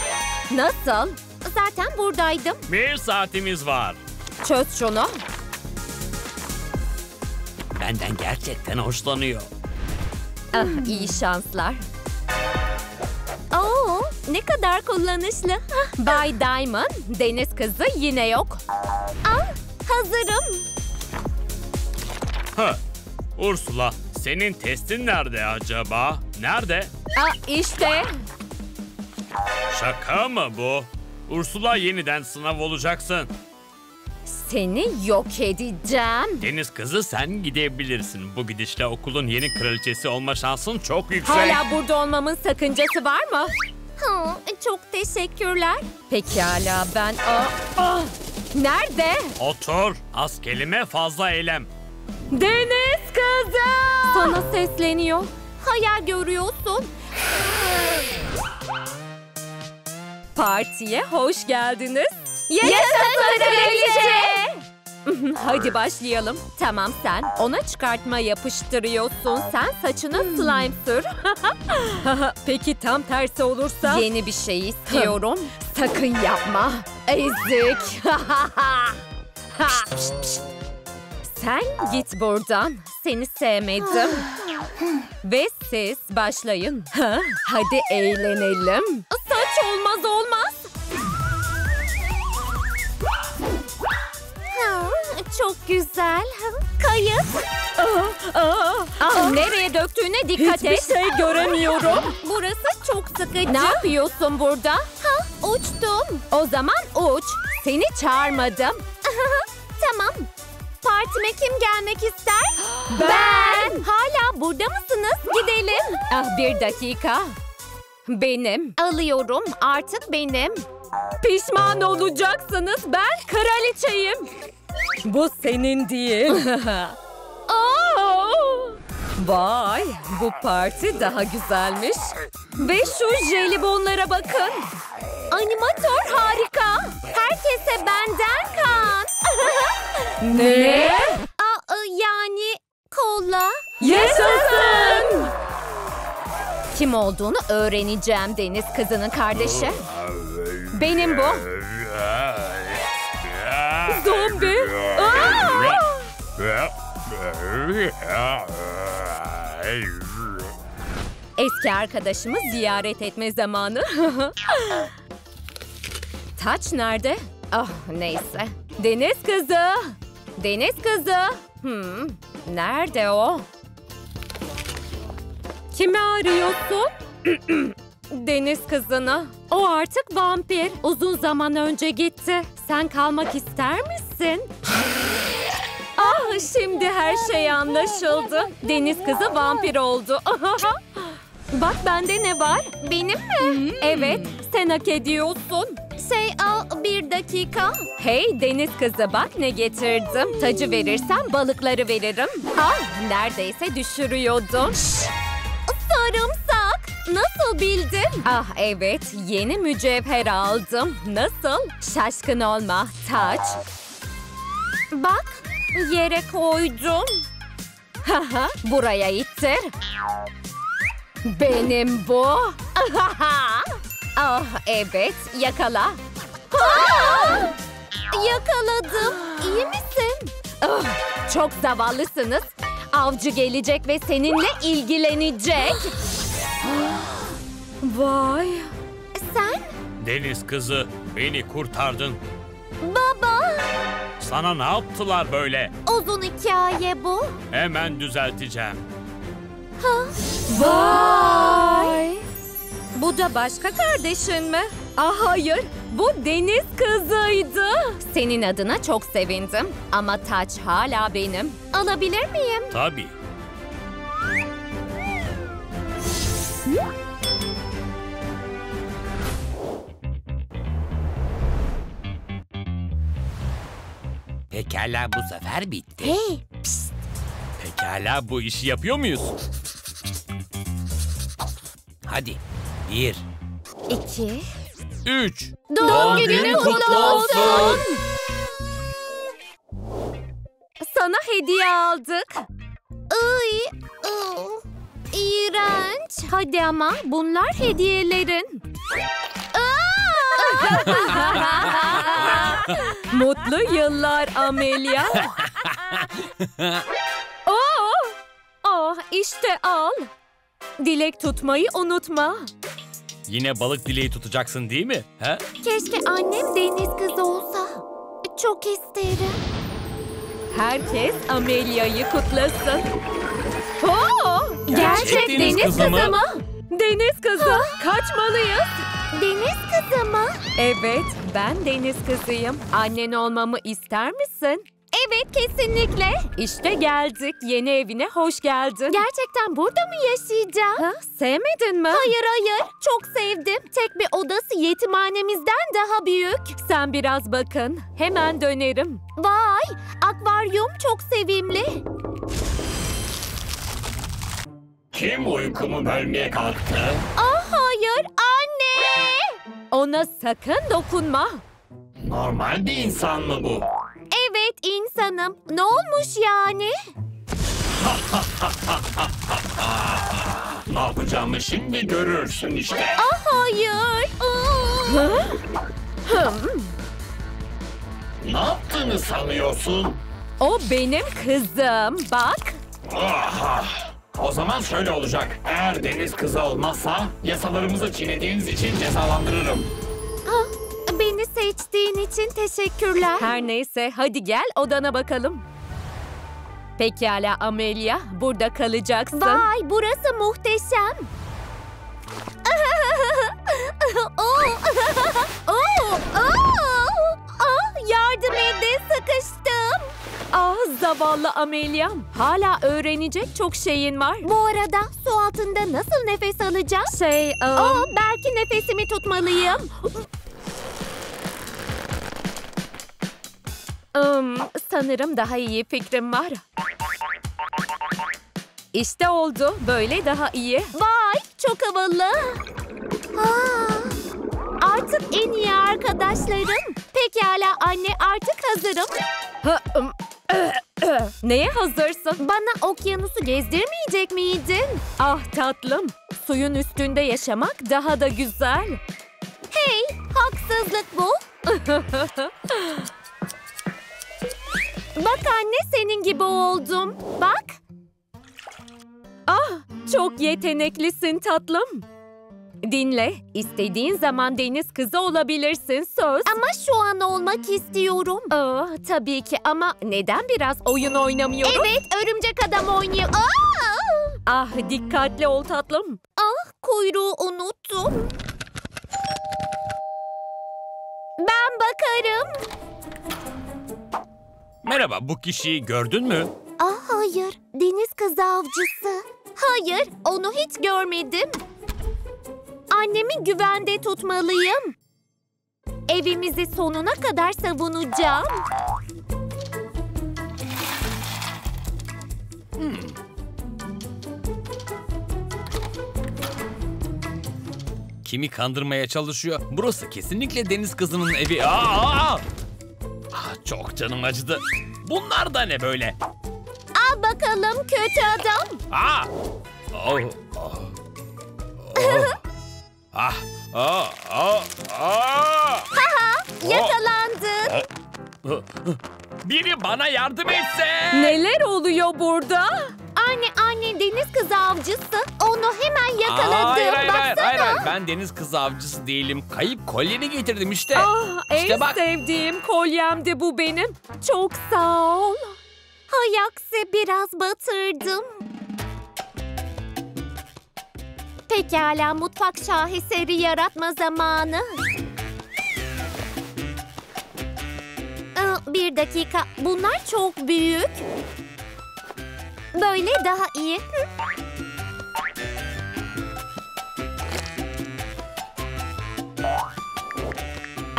Nasıl? Zaten buradaydım. Bir saatimiz var. Çöz şunu. Benden gerçekten hoşlanıyor. Ah, iyi şanslar. Oo, ne kadar kullanışlı. Bay Diamond, deniz kızı yine yok. Ah, hazırım. Ha, Ursula, senin testin nerede acaba? Nerede? Ah, işte. Şaka mı bu? Ursula, yeniden sınav olacaksın. Seni yok edeceğim. Deniz kızı, sen gidebilirsin. Bu gidişle okulun yeni kraliçesi olma şansın çok yüksek. Hala burada olmamın sakıncası var mı? Ha, çok teşekkürler. Pekala ben... Aa, aa, nerede? Otur. Az kelime fazla eylem. Deniz kızı! Sana sesleniyor. Hayal görüyorsun. Partiye hoş geldiniz. Yaşasın kraliçe! Hadi başlayalım. Tamam sen. Ona çıkartma yapıştırıyorsun. Sen saçına slime sür. Peki tam tersi olursa? Yeni bir şey istiyorum. Sakın yapma. Ezik. Pişt, pişt, pişt. Sen git buradan. Seni sevmedim. Ve siz başlayın. Hadi eğlenelim. Saç olmaz olmaz. Çok güzel. Kayıt. Aa, aa, aa. Nereye döktüğüne dikkat Hiçbir et. Hiçbir şey göremiyorum. Burası çok sıkıcı. Ne yapıyorsun burada? Ha, uçtum. O zaman uç. Seni çağırmadım. Tamam. Partime kim gelmek ister? Ben. ben. Hala burada mısınız? Gidelim. Ah, bir dakika. Benim. Alıyorum. Artık benim. Pişman olacaksınız. Ben kraliçeyim. Bu senin değil. Oh! Vay, bu parti daha güzelmiş. Ve şu jelibonlara bakın. Animatör harika. Herkese benden kan. Ne? Aa, yani kola. Yaşasın. Kim olduğunu öğreneceğim Deniz kızının kardeşi. Benim bu. Zombi! Aa! Eski arkadaşımı ziyaret etme zamanı. Taç nerede? Ah, neyse. Deniz kızı! Deniz kızı! Hmm, nerede o? Kimi arıyorsun? Deniz kızını. O artık vampir. Uzun zaman önce gitti. Sen kalmak ister misin? Ah, şimdi her şey anlaşıldı. Deniz kızı vampir oldu. Bak bende ne var? Benim mi? Hmm. Evet, sen hak ediyorsun. Şey al, bir dakika. Hey deniz kızı, bak ne getirdim. Tacı verirsen balıkları veririm. Ah, neredeyse düşürüyordum. Sarımsak. Nasıl bildin? Ah evet, yeni mücevher aldım. Nasıl? Şaşkın olma, taç. Bak, yere koydum. Haha, buraya ittir. Benim bu. Ah evet, yakala. Aa! Yakaladım. İyi misin? Oh, çok zavallısınız. Avcı gelecek ve seninle ilgilenecek. Vay. Sen? Deniz kızı, beni kurtardın. Baba. Sana ne yaptılar böyle? Uzun hikaye bu. Hemen düzelteceğim. Ha? Vay. Bu da başka kardeşin mi? Ah hayır, bu deniz kızıydı. Senin adına çok sevindim ama taç hala benim. Alabilir miyim? Tabii. Pekala, bu sefer bitti. Hey, pişt. Pekala, bu işi yapıyor muyuz? Hadi. Bir. İki. Üç. Doğum, Doğum günün kutlu olsun. Sana hediye aldık. Iy, ıı, iğrenç. Hadi ama bunlar hediyelerin. Mutlu yıllar Amelia. Oh, oh, işte al. Dilek tutmayı unutma. Yine balık dileği tutacaksın değil mi? He? Keşke annem deniz kızı olsa. Çok isterim. Herkes Amelia'yı kutlasın. Oo, gerçek, gerçek deniz, deniz kızı, kızı mı? Deniz kızı. Kaçmalıyız. Deniz kızı mı? Evet, ben deniz kızıyım. Annen olmamı ister misin? Evet, kesinlikle. İşte geldik. Yeni evine hoş geldin. Gerçekten burada mı yaşayacağım? Ha, sevmedin mi? Hayır hayır. Çok sevdim. Tek bir odası yetimhanemizden daha büyük. Sen biraz bakın. Hemen dönerim. Vay! Akvaryum çok sevimli. Kim uykumu bölmeye kalktı? Ah hayır anne! Ona sakın dokunma. Normal bir insan mı bu? Evet insanım. Ne olmuş yani? Ne yapacağımı şimdi görürsün işte. Ah hayır. Ne yaptığını sanıyorsun? O benim kızım. Bak. Aha. O zaman şöyle olacak. Eğer deniz kızı olmazsa yasalarımızı çiğnediğiniz için cezalandırırım. Beni seçtiğin için teşekkürler. Her neyse, hadi gel odana bakalım. Pekala Amelia, burada kalacaksın. Vay, burası muhteşem. Yardım edin, sıkıştım. Ah zavallı Amelia'm. Hala öğrenecek çok şeyin var. Bu arada su altında nasıl nefes alacağım? Şey... Um... Aa, belki nefesimi tutmalıyım. Um, sanırım daha iyi fikrim var. İşte oldu. Böyle daha iyi. Vay, çok havalı. Aa, artık en iyi arkadaşlarım. Pekala anne, artık hazırım. Ha, um, ö, ö. Neye hazırsın? Bana okyanusu gezdirmeyecek miydin? Ah tatlım, suyun üstünde yaşamak daha da güzel. Hey, haksızlık bu. Bak anne, senin gibi oldum. Bak. Ah, çok yeteneklisin tatlım. Dinle, istediğin zaman deniz kızı olabilirsin, söz. Ama şu an olmak istiyorum. Aa, tabii ki ama neden biraz oyun oynamıyorum? Evet, örümcek adam oynuyorum. Ah, dikkatli ol tatlım. Ah, kuyruğu unuttum. Ben ben bakarım. Merhaba, bu kişiyi gördün mü? Ah hayır, deniz kızı avcısı. Hayır, onu hiç görmedim. Annemi güvende tutmalıyım. Evimizi sonuna kadar savunacağım. Hmm. Kimi kandırmaya çalışıyor? Burası kesinlikle deniz kızının evi. Aa, aa. Ah, çok canım acıdı. Bunlar da ne böyle? Al bakalım kötü adam. Aa. Oh, oh. Oh. Ah, ah, ah, ah. Haha, yakalandın. Biri bana yardım etse. Neler oluyor burada? Anne, anne, deniz kızı avcısı. Onu hemen yakaladım. Aa, hayır, hayır, hayır, hayır, hayır, ben deniz kızı avcısı değilim. Kayıp kolyeni getirdim işte. Ah, işte en bak. Sevdiğim kolyemdi bu benim. Çok sağ ol. Hay aksi biraz batırdım. Pekala, mutfak şaheseri yaratma zamanı. Ee, bir dakika, bunlar çok büyük. Böyle daha iyi.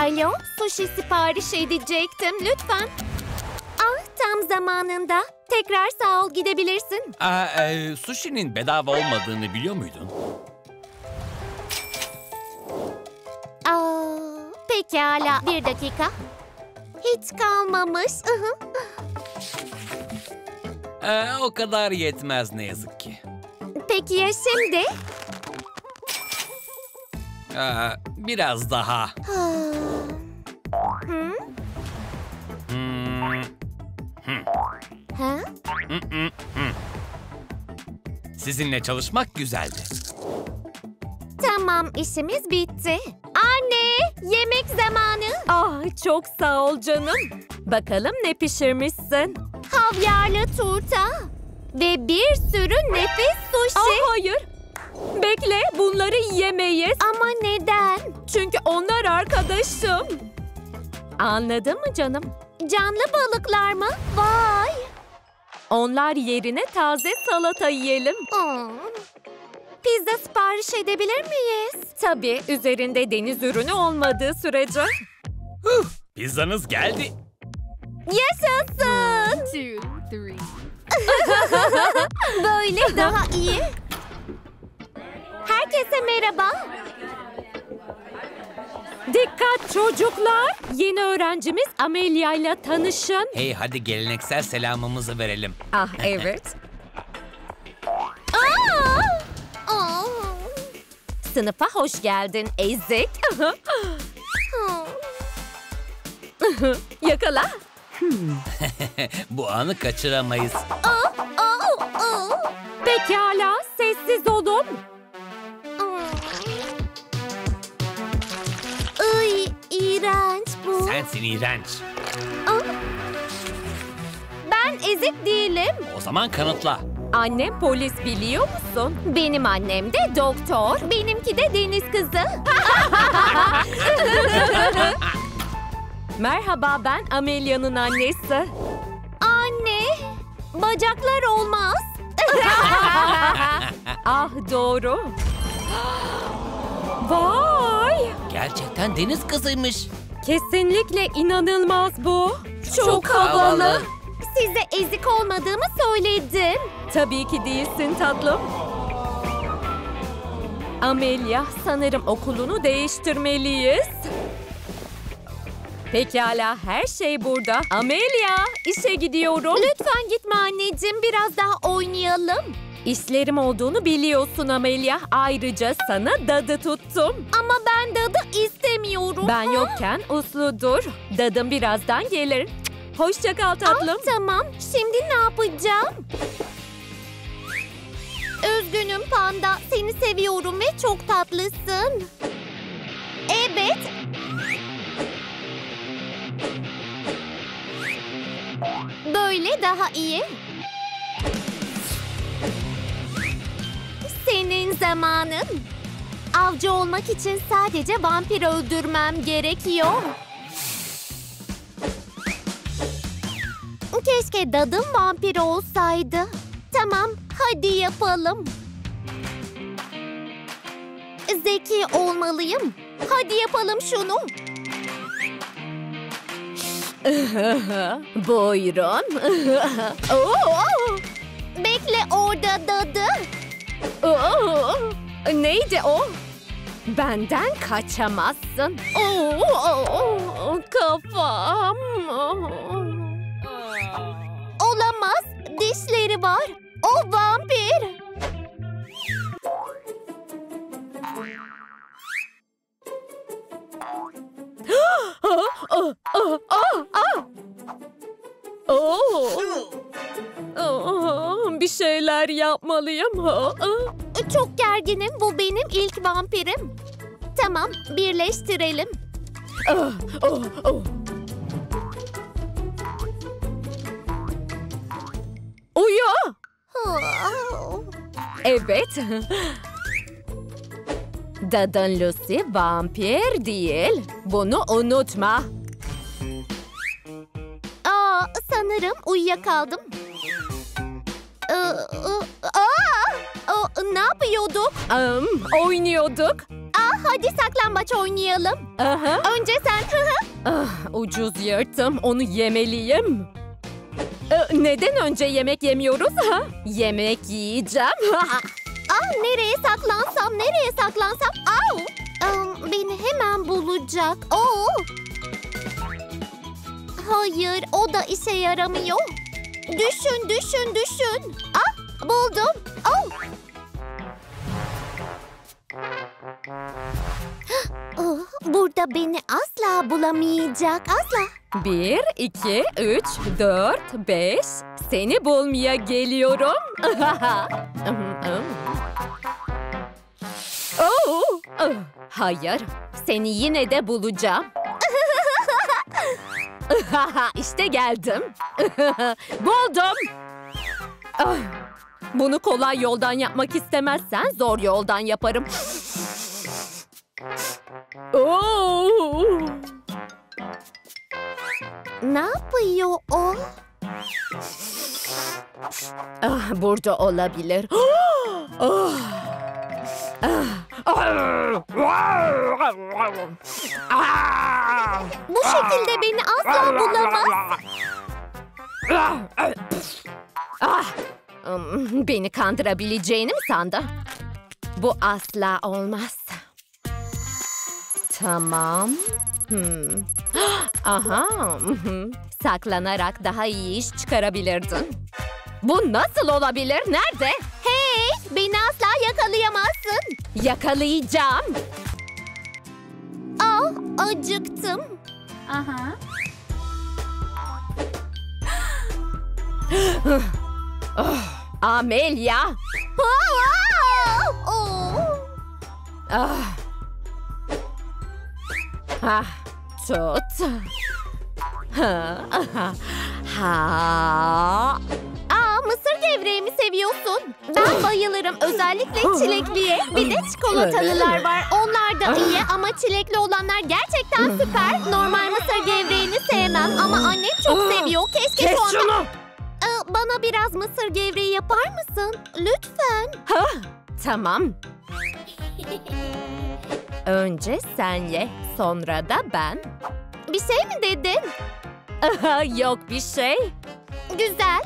Alo, sushi sipariş edecektim, lütfen. Ah, tam zamanında. Tekrar sağ ol, gidebilirsin. Aa, e, sushi'nin bedava olmadığını biliyor muydun? Aa, pekala, bir dakika. Hiç kalmamış. Ee, o kadar yetmez ne yazık ki. Peki ya şimdi? Ee, biraz daha. Hmm? Hmm. Hmm. Ha? Hmm, hmm, hmm. Sizinle çalışmak güzeldi. Tamam, işimiz bitti. Anne, yemek zamanı. Ah, çok sağ ol canım. Bakalım ne pişirmişsin? Havyarlı turta ve bir sürü nefis sushi. Aa, hayır. Bekle, bunları yiyemeyiz. Ama neden? Çünkü onlar arkadaşım. Anladın mı canım? Canlı balıklar mı? Vay. Onlar yerine taze salata yiyelim. Aa. Pizza sipariş edebilir miyiz? Tabii, üzerinde deniz ürünü olmadığı sürece. Huh, pizzanız geldi. Yaşasın. iki, üç. Böyle daha iyi. Herkese merhaba. Dikkat çocuklar. Yeni öğrencimiz Amelia ile tanışın. Hey, hadi geleneksel selamımızı verelim. Ah evet. Aa! Aa! Sınıfa hoş geldin ezik. Yakala. Hmm. Bu anı kaçıramayız. Oh, oh, oh. Pekala, sessiz olun. Ay, iğrenç bu. Sensin iğrenç. Oh. Ben ezik değilim. O zaman kanıtla. Annem polis, biliyor musun? Benim annem de doktor. Benimki de deniz kızı. Merhaba, ben Amelia'nın annesi. Anne, bacaklar olmaz. Ah doğru. Vay! Gerçekten deniz kızıymış. Kesinlikle inanılmaz bu. Çok, Çok havalı. havalı. Size ezik olmadığımı söyledim. Tabii ki değilsin tatlım. Amelia, sanırım okulunu değiştirmeliyiz. Pekala, her şey burada. Amelia, işe gidiyorum. Lütfen gitme anneciğim, biraz daha oynayalım. İşlerim olduğunu biliyorsun Amelia. Ayrıca sana dadı tuttum. Ama ben dadı istemiyorum. Ben ha? yokken uslu dur. Dadım birazdan gelir. Hoşça kal tatlım. Al, tamam, şimdi ne yapacağım? Üzgünüm Panda, seni seviyorum ve çok tatlısın. Evet. Böyle daha iyi. Senin zamanın. Avcı olmak için sadece vampir öldürmem gerekiyor. Keşke dadım vampir olsaydı. Tamam, hadi yapalım. Zeki olmalıyım. Hadi yapalım şunu. Buyurun. Bekle orada dadı. Oo, neydi o? Benden kaçamazsın. Oo, kafam. Olamaz. Dişleri var. O vampir. Bir şeyler yapmalıyım. Çok gerginim. Bu benim ilk vampirim. Tamam, birleştirelim. Oh, oh, oh. Uyu. Oh. Evet. Dadan Lucy vampir değil. Bunu unutma. Aa, sanırım uyuyakaldım. Aa, ne yapıyorduk? Um, oynuyorduk. Aa, hadi saklambaç oynayalım. Aha. Önce sen. Ah, ucuz yırtım. Onu yemeliyim. Ee, neden önce yemek yemiyoruz? Ha? Yemek yiyeceğim. Aa, nereye saklansam? Nereye saklansam? Aa, um, beni hemen bulacak. Oo. Hayır, o da işe yaramıyor. Düşün, düşün, düşün. Ah, buldum. Oh. Oh, burada beni asla bulamayacak, asla. Bir, iki, üç, dört, beş. Seni bulmaya geliyorum. Oh, oh. Hayır, seni yine de bulacağım. İşte geldim. Buldum. Ah, bunu kolay yoldan yapmak istemezsen zor yoldan yaparım. Oo. Ne yapıyor o? Ah, burada olabilir. Oh. Bu şekilde beni asla bulamaz. Ah, beni kandırabileceğini mi sandın? Bu asla olmaz. Tamam. Hmm. Aha. Saklanarak daha iyi iş çıkarabilirdin. Bu nasıl olabilir? Nerede? Hey, beni asla yakalayamazsın. Yakalayacağım. Ah, acıktım. Aha. Oh, Amelia. Ah. Ah, tut. Ha, ha, ha. Aa, mısır gevreğimi seviyorsun. Ben bayılırım. Özellikle çilekliye. Bir de çikolatalılar var. Onlar da iyi ama çilekli olanlar gerçekten süper. Normal mısır gevreğini sevmem ama annem çok seviyor. Keşke Kes şu anda... Aa, bana biraz mısır gevreği yapar mısın? Lütfen. Ha, tamam. Önce sen ye, sonra da ben. Bir şey mi dedin? Yok bir şey. Güzel.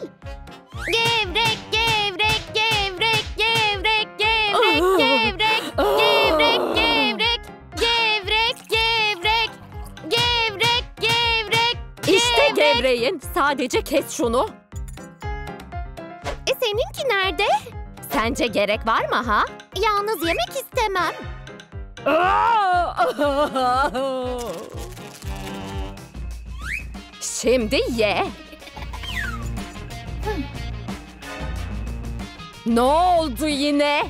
Gevrek, gevrek, gevrek, gevrek, gevrek, gevrek, gevrek, gevrek, gevrek, gevrek, gevrek, gevrek. İşte gevreğin. Sadece kes şunu. E seninki nerede? Sence gerek var mı ha? Yalnız yemek istemem. Şimdi ye. Ne oldu yine?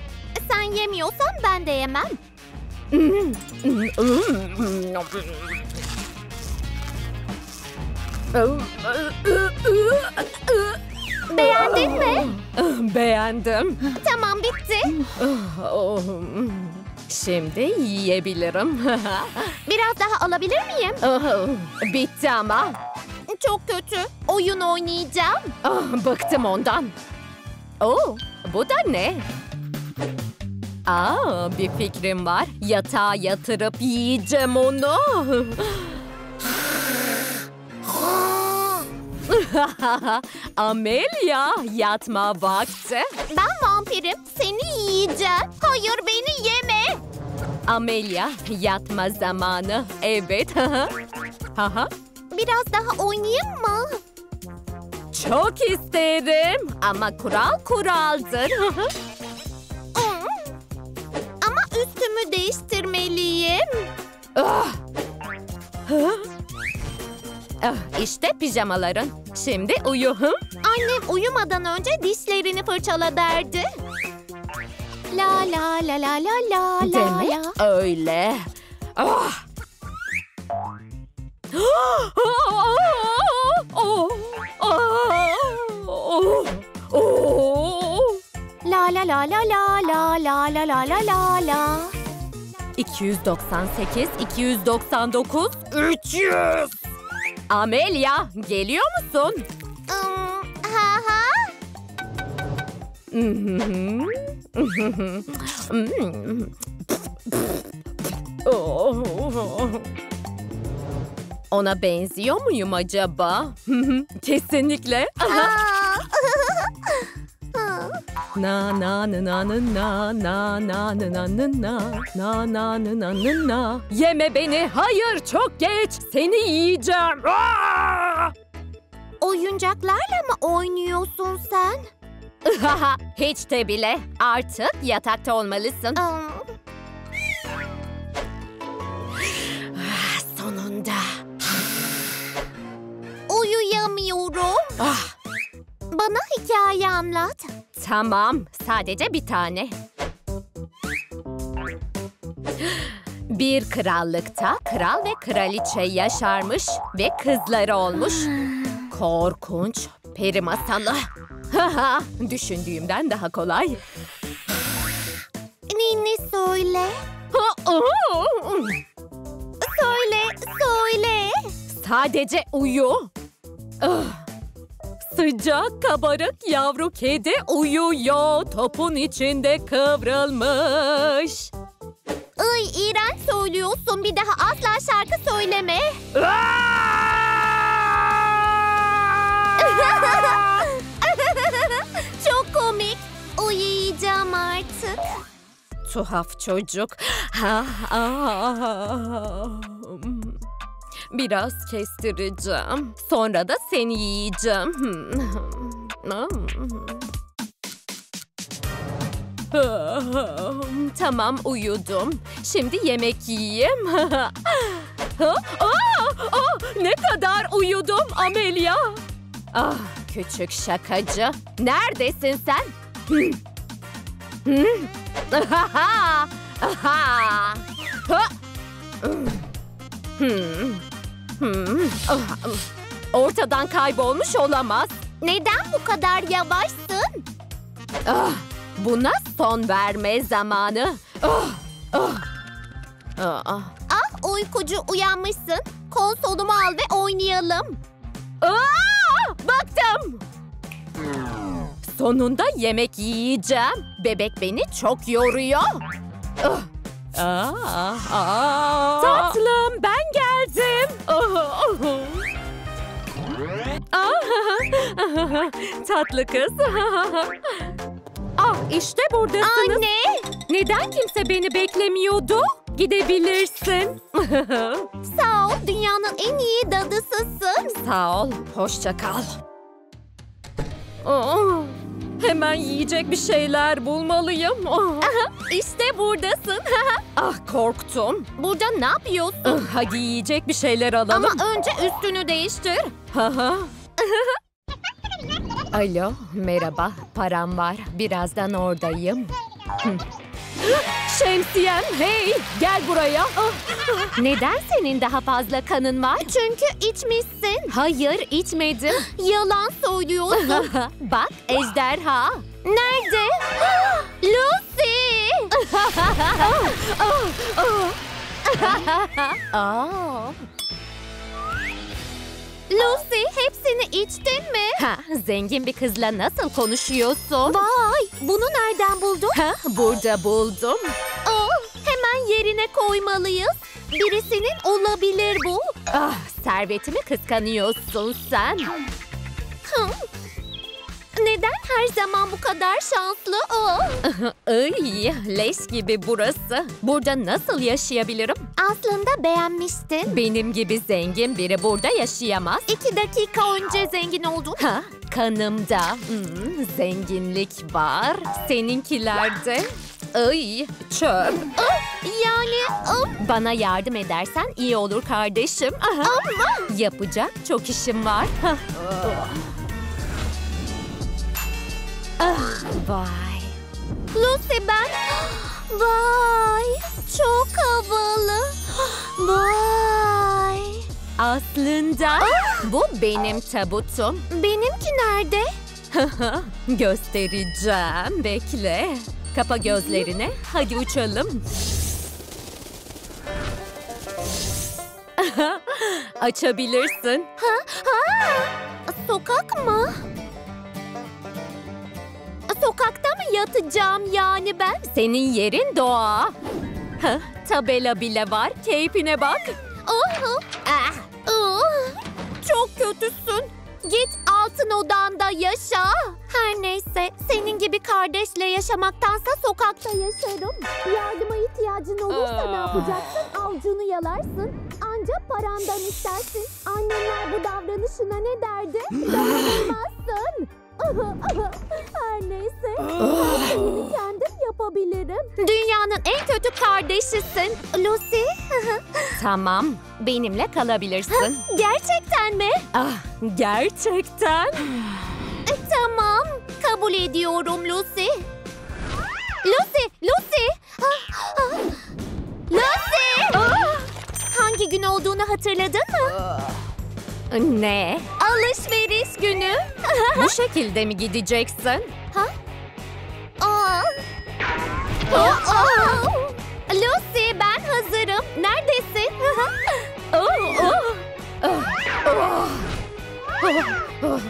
Sen yemiyorsan ben de yemem. Beğendin mi? Beğendim. Tamam, bitti. Şimdi yiyebilirim. Biraz daha alabilir miyim? Bitti ama. çok kötü. Oyun oynayacağım. Ah, bıktım ondan. Oo, bu da ne? Aa, bir fikrim var. Yatağa yatırıp yiyeceğim onu. Amelia, yatma vakti. Ben vampirim, seni yiyeceğim. Hayır, beni yeme. Amelia, yatma zamanı. Evet. Biraz daha oynayayım mı? Çok isterim ama kural kuraldır. Ama üstümü değiştirmeliyim. Ah. Ah, işte pijamaların. Şimdi uyu. Annem uyumadan önce dişlerini fırçala derdi. La la la la la la la. Demek öyle. Ah. La la la la la la la la la la la la. iki yüz doksan sekiz, iki yüz doksan dokuz, üç yüz. Amelia, geliyor musun? Ha ha. Ona benziyor muyum acaba? Kesinlikle. Na na na na na na na na na na na na na. Yeme beni. Hayır, çok geç. Seni yiyeceğim. Oyuncaklarla mı oynuyorsun sen? Hiç de bile. Artık yatakta olmalısın. Sonunda. Uyuyamıyorum. Ah. Bana hikaye anlat. Tamam, sadece bir tane. Bir krallıkta kral ve kraliçe yaşarmış ve kızları olmuş. Korkunç peri masalı. Düşündüğümden daha kolay. Ninni söyle. Söyle, söyle. Sadece uyu. Sıcak kabarık yavru kedi uyuyor. Topun içinde kıvrılmış. Ay, iğrenç söylüyorsun. Bir daha asla şarkı söyleme. Çok komik. Uyuyacağım artık. Tuhaf çocuk. Biraz kestireceğim. Sonra da seni yiyeceğim. Tamam, uyudum. Şimdi yemek yiyeyim. Ne kadar uyudum Amelia. Ah, küçük şakacı. Neredesin sen? Hmm. Hmm. Ortadan kaybolmuş olamaz. Neden bu kadar yavaşsın? Ah, buna son verme zamanı. Ah, ah. Ah, ah. Ah, uykucu uyanmışsın. Konsolumu al ve oynayalım. Aa, baktım. Sonunda yemek yiyeceğim. Bebek beni çok yoruyor. Ah. Aa, aa, aa. Tatlım, ben geldim. Oh, oh. Aa, tatlı kız. Ah, işte buradasınız. Anne! Neden kimse beni beklemiyordu? Gidebilirsin. Sağ ol, dünyanın en iyi dadısısın. Sağ ol, hoşça kal. Oh. Hemen yiyecek bir şeyler bulmalıyım. Oh. Aha, işte buradasın. Ah, korktum. Burada ne yapıyorsun? Ah, hadi yiyecek bir şeyler alalım. Ama önce üstünü değiştir. Alo, merhaba. Param var. Birazdan oradayım. Şemsiyem, hey, gel buraya. Neden senin daha fazla kanın var? Çünkü içmişsin. Hayır, içmedim. Yalan söylüyorsun. Bak, ejderha. Nerede? Lucy! Lucy, hepsini içtin mi? Ha, zengin bir kızla nasıl konuşuyorsun? Vay, bunu nereden buldun? Ha, burada buldum. Oh, hemen yerine koymalıyız. Birisinin olabilir bu. Ah, servetimi kıskanıyorsun sen. Hımm. Neden her zaman bu kadar şanslı o? Ay, leş gibi burası. Burada nasıl yaşayabilirim? Aslında beğenmiştin. Benim gibi zengin biri burada yaşayamaz. İki dakika önce zengin oldun. Ha, kanımda hmm, zenginlik var. Seninkilerde. Ay, çöp. Yani. Bana yardım edersen iyi olur kardeşim. Ama. Yapacak çok işim var. Ah, vay. Lucy ben... Vay. Çok havalı. Vay. Aslında ah, bu benim tabutum. Benimki nerede? Göstereceğim. Bekle. Kapa gözlerini. Hadi uçalım. Açabilirsin. Ha, ha. Sokak mı? Sokakta mı yatacağım yani ben? Senin yerin doğa. Ha, tabela bile var. Keyfine bak. Oh, ah, oh. Çok kötüsün. Git altın odanda yaşa. Her neyse, senin gibi kardeşle yaşamaktansa sokakta yaşarım. Yardıma ihtiyacın olursa oh, ne yapacaksın? Avcunu yalarsın. Ancak parandan istersin. Annemler bu davranışına ne derdi? Davranılmazsın. Her neyse, her şeyini kendim yapabilirim. Dünyanın en kötü kardeşisin Lucy. Tamam, benimle kalabilirsin. Gerçekten mi? Ah, gerçekten. E, tamam, kabul ediyorum Lucy. Lucy, Lucy. Ah, ah. Lucy. Ah. Hangi gün olduğunu hatırladın mı? Ah. Ne? Alışveriş günü. Bu şekilde mi gideceksin? Ha? Aa. Oh, oh. Lucy ben hazırım. Neredesin? Oh, oh. Oh, oh. Oh,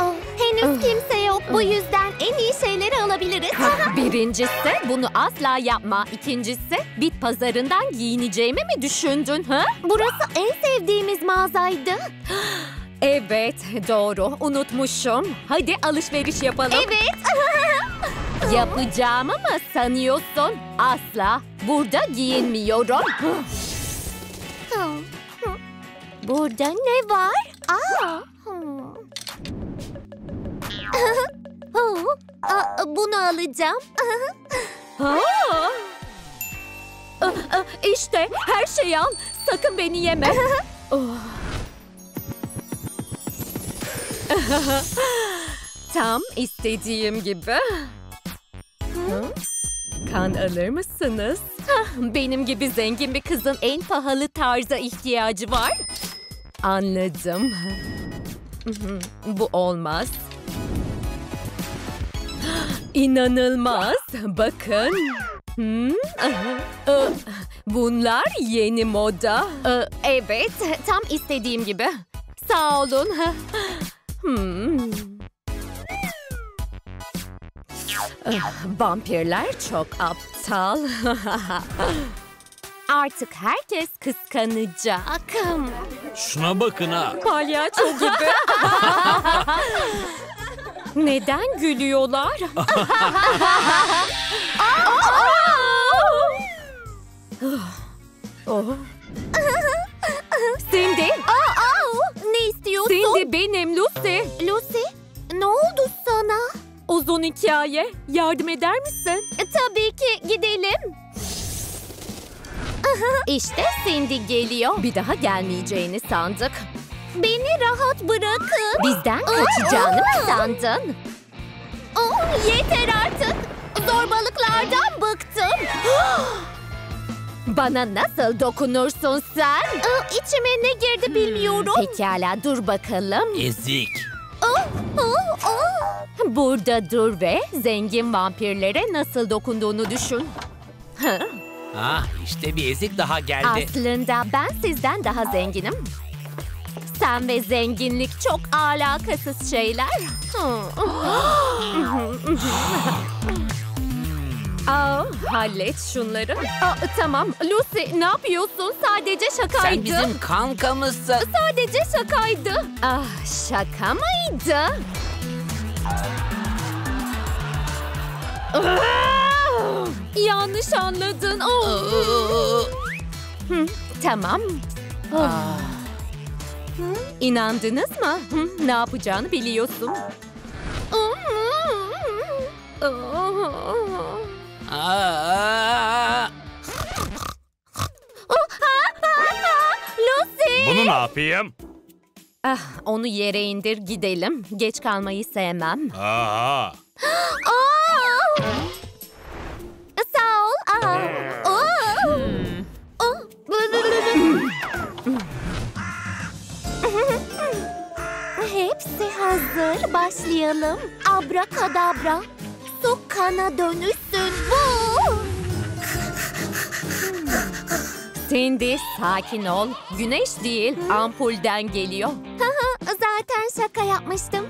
oh. Henüz kimse yok. Bu yüzden en iyi şeyleri alabiliriz. Birincisi bunu asla yapma. İkincisi bit pazarından giyineceğimi mi düşündün? Ha? Burası en sevdiğimiz mağazaydı. Evet, doğru. Unutmuşum. Hadi alışveriş yapalım. Evet. Yapacağımı mı sanıyorsun? Asla. Burada giyinmiyorum. Burada ne var? Aa. Bunu alacağım. İşte her şeyi al. Sakın beni yeme. Tam istediğim gibi. Hı? Kan alır mısınız? Benim gibi zengin bir kızın en pahalı tarza ihtiyacı var. Anladım. Bu olmaz. İnanılmaz. Bakın. Bunlar yeni moda. Evet, tam istediğim gibi. Sağ olun. Hmm. Vampirler çok aptal. Artık herkes kıskanacak. Şuna bakın ha. Palyaço gibi. Neden gülüyorlar? Cindy. Ne istiyorsun? Cindy benim Lucy. Lucy, ne oldu sana? Uzun hikaye. Yardım eder misin? E, tabii ki. Gidelim. İşte Cindy geliyor. Bir daha gelmeyeceğini sandık. Beni rahat bırakın. Bizden kaçacağını mı sandın? Oh, yeter artık. Zorbalıklardan bıktım. Bana nasıl dokunursun sen? Aa, içime ne girdi bilmiyorum. Hmm, pekala dur bakalım. Ezik. Oh, oh, oh. Burada dur ve zengin vampirlere nasıl dokunduğunu düşün. Ah, işte bir ezik daha geldi. Aslında ben sizden daha zenginim. Sen ve zenginlik çok alakasız şeyler. Aa, hallet şunları. Aa, tamam Lucy, ne yapıyorsun? Sadece şakaydı. Sen bizim kankamızsın. Sadece şakaydı. Ah, şaka mıydı? Yanlış anladın. Hı, tamam. İnandınız mı? Hı, ne yapacağını biliyorsun. Lucy! Bunu ne yapayım? Ah, onu yere indir gidelim. Geç kalmayı sevmem. Aha. Oh! Sağ ol. Ah. Oh! Oh! Hepsi hazır. Başlayalım. Abrakadabra. Su kana dönüşsün bu. Cindy, sakin ol. Güneş değil, hmm. ampulden geliyor. Zaten şaka yapmıştım.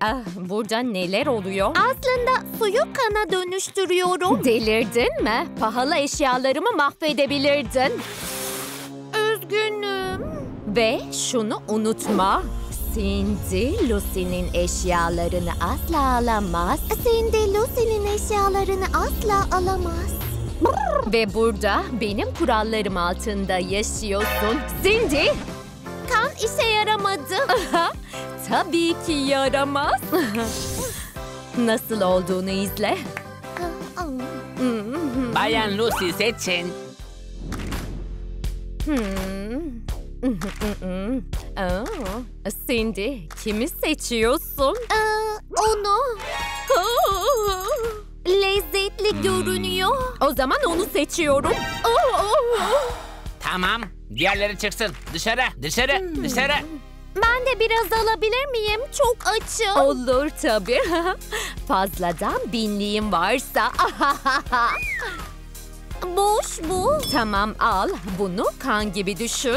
Ah, burada neler oluyor? Aslında suyu kana dönüştürüyorum. Delirdin mi? Pahalı eşyalarımı mahvedebilirdin. Üzgünüm. Ve şunu unutma. Cindy, Lucy'nin eşyalarını asla alamaz. Cindy, Lucy'nin eşyalarını asla alamaz. Brr. Ve burada benim kurallarım altında yaşıyorsun. Cindy! Kan işe yaramadı. Tabii ki yaramaz. Nasıl olduğunu izle. Bayan Lucy seçin. Hmm. Aa, Cindy, kimi seçiyorsun? Ee, onu. Lezzetli görünüyor. O zaman onu seçiyorum. Tamam, diğerleri çıksın. Dışarı, dışarı, hmm. dışarı. Ben de biraz alabilir miyim? Çok açım. Olur tabii. Fazladan binliğim varsa. Boş bu. Tamam al. Bunu kan gibi düşün.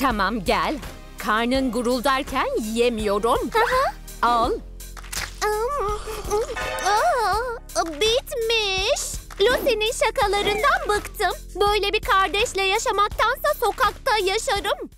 Tamam gel. Karnın guruldarken yemiyorum. Al. Bitmiş. Lucy'nin şakalarından bıktım. Böyle bir kardeşle yaşamaktansa sokakta yaşarım.